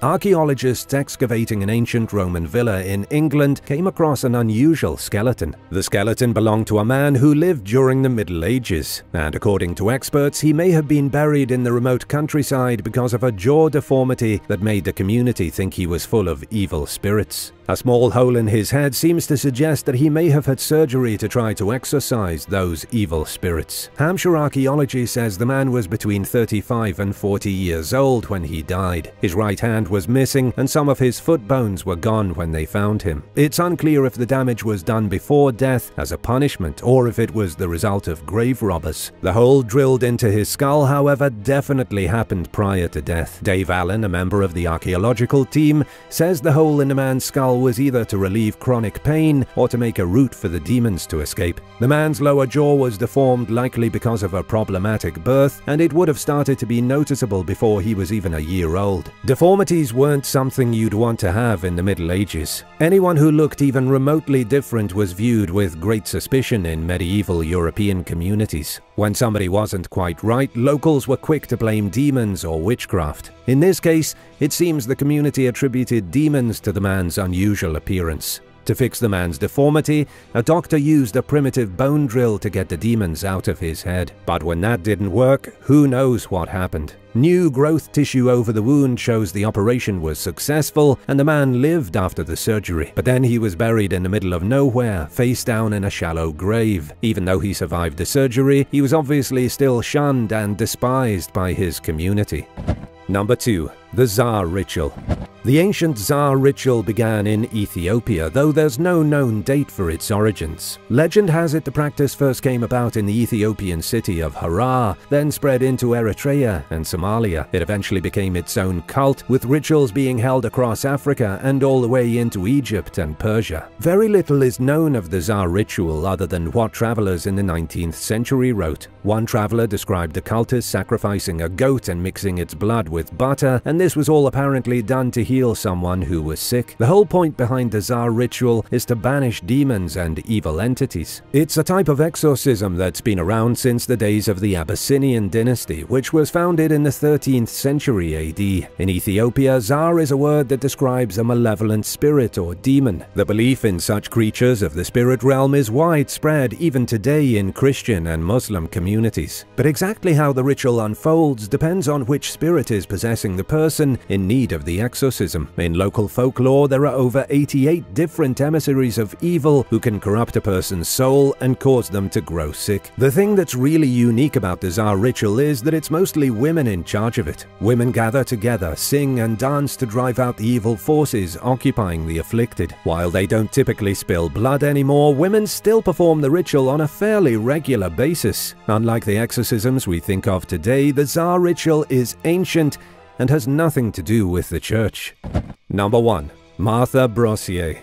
Archaeologists excavating an ancient Roman villa in England came across an unusual skeleton. The skeleton belonged to a man who lived during the Middle Ages, and according to experts, he may have been buried in the remote countryside because of a jaw deformity that made the community think he was full of evil spirits. A small hole in his head seems to suggest that he may have had surgery to try to exorcise those evil spirits. Hampshire archaeology says the man was between thirty-five and forty years old when he died. His right hand was missing and some of his foot bones were gone when they found him. It's unclear if the damage was done before death as a punishment or if it was the result of grave robbers. The hole drilled into his skull, however, definitely happened prior to death. Dave Allen, a member of the archaeological team, says the hole in the man's skull was either to relieve chronic pain or to make a route for the demons to escape. The man's lower jaw was deformed, likely because of a problematic birth, and it would have started to be noticeable before he was even a year old. Deformities weren't something you'd want to have in the Middle Ages. Anyone who looked even remotely different was viewed with great suspicion in medieval European communities. When somebody wasn't quite right, locals were quick to blame demons or witchcraft. In this case, it seems the community attributed demons to the man's unusual appearance. To fix the man's deformity, a doctor used a primitive bone drill to get the demons out of his head. But when that didn't work, who knows what happened. New growth tissue over the wound shows the operation was successful, and the man lived after the surgery. But then he was buried in the middle of nowhere, face down in a shallow grave. Even though he survived the surgery, he was obviously still shunned and despised by his community. Number two. The Tsar Ritual. The ancient Tsar ritual began in Ethiopia, though there's no known date for its origins. Legend has it the practice first came about in the Ethiopian city of Harar, then spread into Eritrea and Somalia. It eventually became its own cult, with rituals being held across Africa and all the way into Egypt and Persia. Very little is known of the Tsar ritual other than what travelers in the nineteenth century wrote. One traveler described the cultists sacrificing a goat and mixing its blood with butter, and this was all apparently done to heal someone who was sick. The whole point behind the Tsar ritual is to banish demons and evil entities. It's a type of exorcism that's been around since the days of the Abyssinian dynasty, which was founded in the thirteenth century A D. In Ethiopia, Tsar is a word that describes a malevolent spirit or demon. The belief in such creatures of the spirit realm is widespread even today in Christian and Muslim communities. But exactly how the ritual unfolds depends on which spirit is possessing the person in need of the exorcism. In local folklore, there are over eighty-eight different emissaries of evil who can corrupt a person's soul and cause them to grow sick. The thing that's really unique about the Tsar ritual is that it's mostly women in charge of it. Women gather together, sing and dance to drive out the evil forces occupying the afflicted. While they don't typically spill blood anymore, women still perform the ritual on a fairly regular basis. Unlike the exorcisms we think of today, the Tsar ritual is ancient and has nothing to do with the church. Number one. Martha Brosier.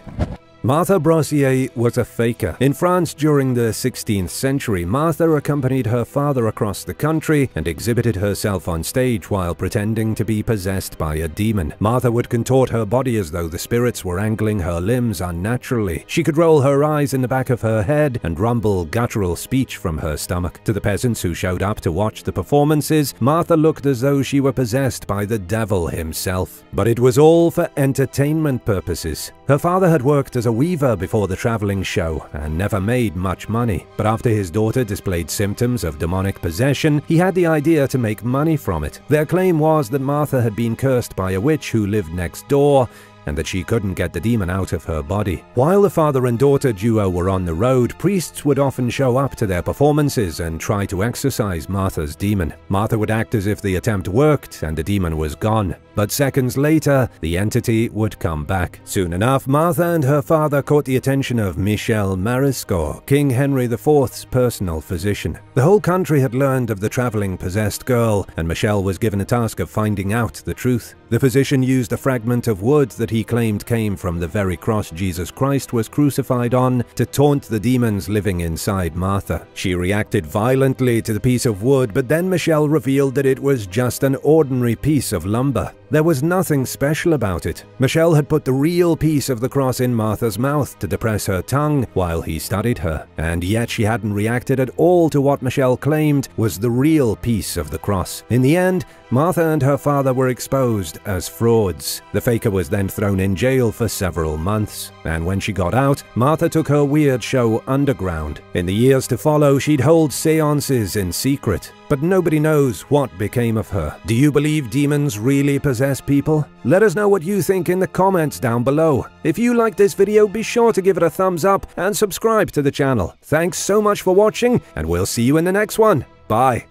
Martha Brosier was a faker. In France during the sixteenth century, Martha accompanied her father across the country and exhibited herself on stage while pretending to be possessed by a demon. Martha would contort her body as though the spirits were angling her limbs unnaturally. She could roll her eyes in the back of her head and rumble guttural speech from her stomach. To the peasants who showed up to watch the performances, Martha looked as though she were possessed by the devil himself. But it was all for entertainment purposes. Her father had worked as a weaver before the traveling show and never made much money, but after his daughter displayed symptoms of demonic possession, he had the idea to make money from it. Their claim was that Martha had been cursed by a witch who lived next door and that she couldn't get the demon out of her body. While the father and daughter duo were on the road, priests would often show up to their performances and try to exorcise Martha's demon. Martha would act as if the attempt worked and the demon was gone, but seconds later, the entity would come back. Soon enough, Martha and her father caught the attention of Michel Marescot, King Henry the fourth's personal physician. The whole country had learned of the traveling possessed girl, and Michel was given a task of finding out the truth. The physician used a fragment of wood that he claimed came from the very cross Jesus Christ was crucified on to taunt the demons living inside Martha. She reacted violently to the piece of wood, but then Michel revealed that it was just an ordinary piece of lumber. There was nothing special about it. Michel had put the real piece of the cross in Martha's mouth to depress her tongue while he studied her, and yet she hadn't reacted at all to what Michel claimed was the real piece of the cross. In the end, Martha and her father were exposed as frauds. The faker was then thrown in jail for several months, and when she got out, Martha took her weird show underground. In the years to follow, she'd hold seances in secret, but nobody knows what became of her. Do you believe demons really possess people? Let us know what you think in the comments down below. If you like this video, be sure to give it a thumbs up and subscribe to the channel. Thanks so much for watching, and we'll see you in the next one. Bye.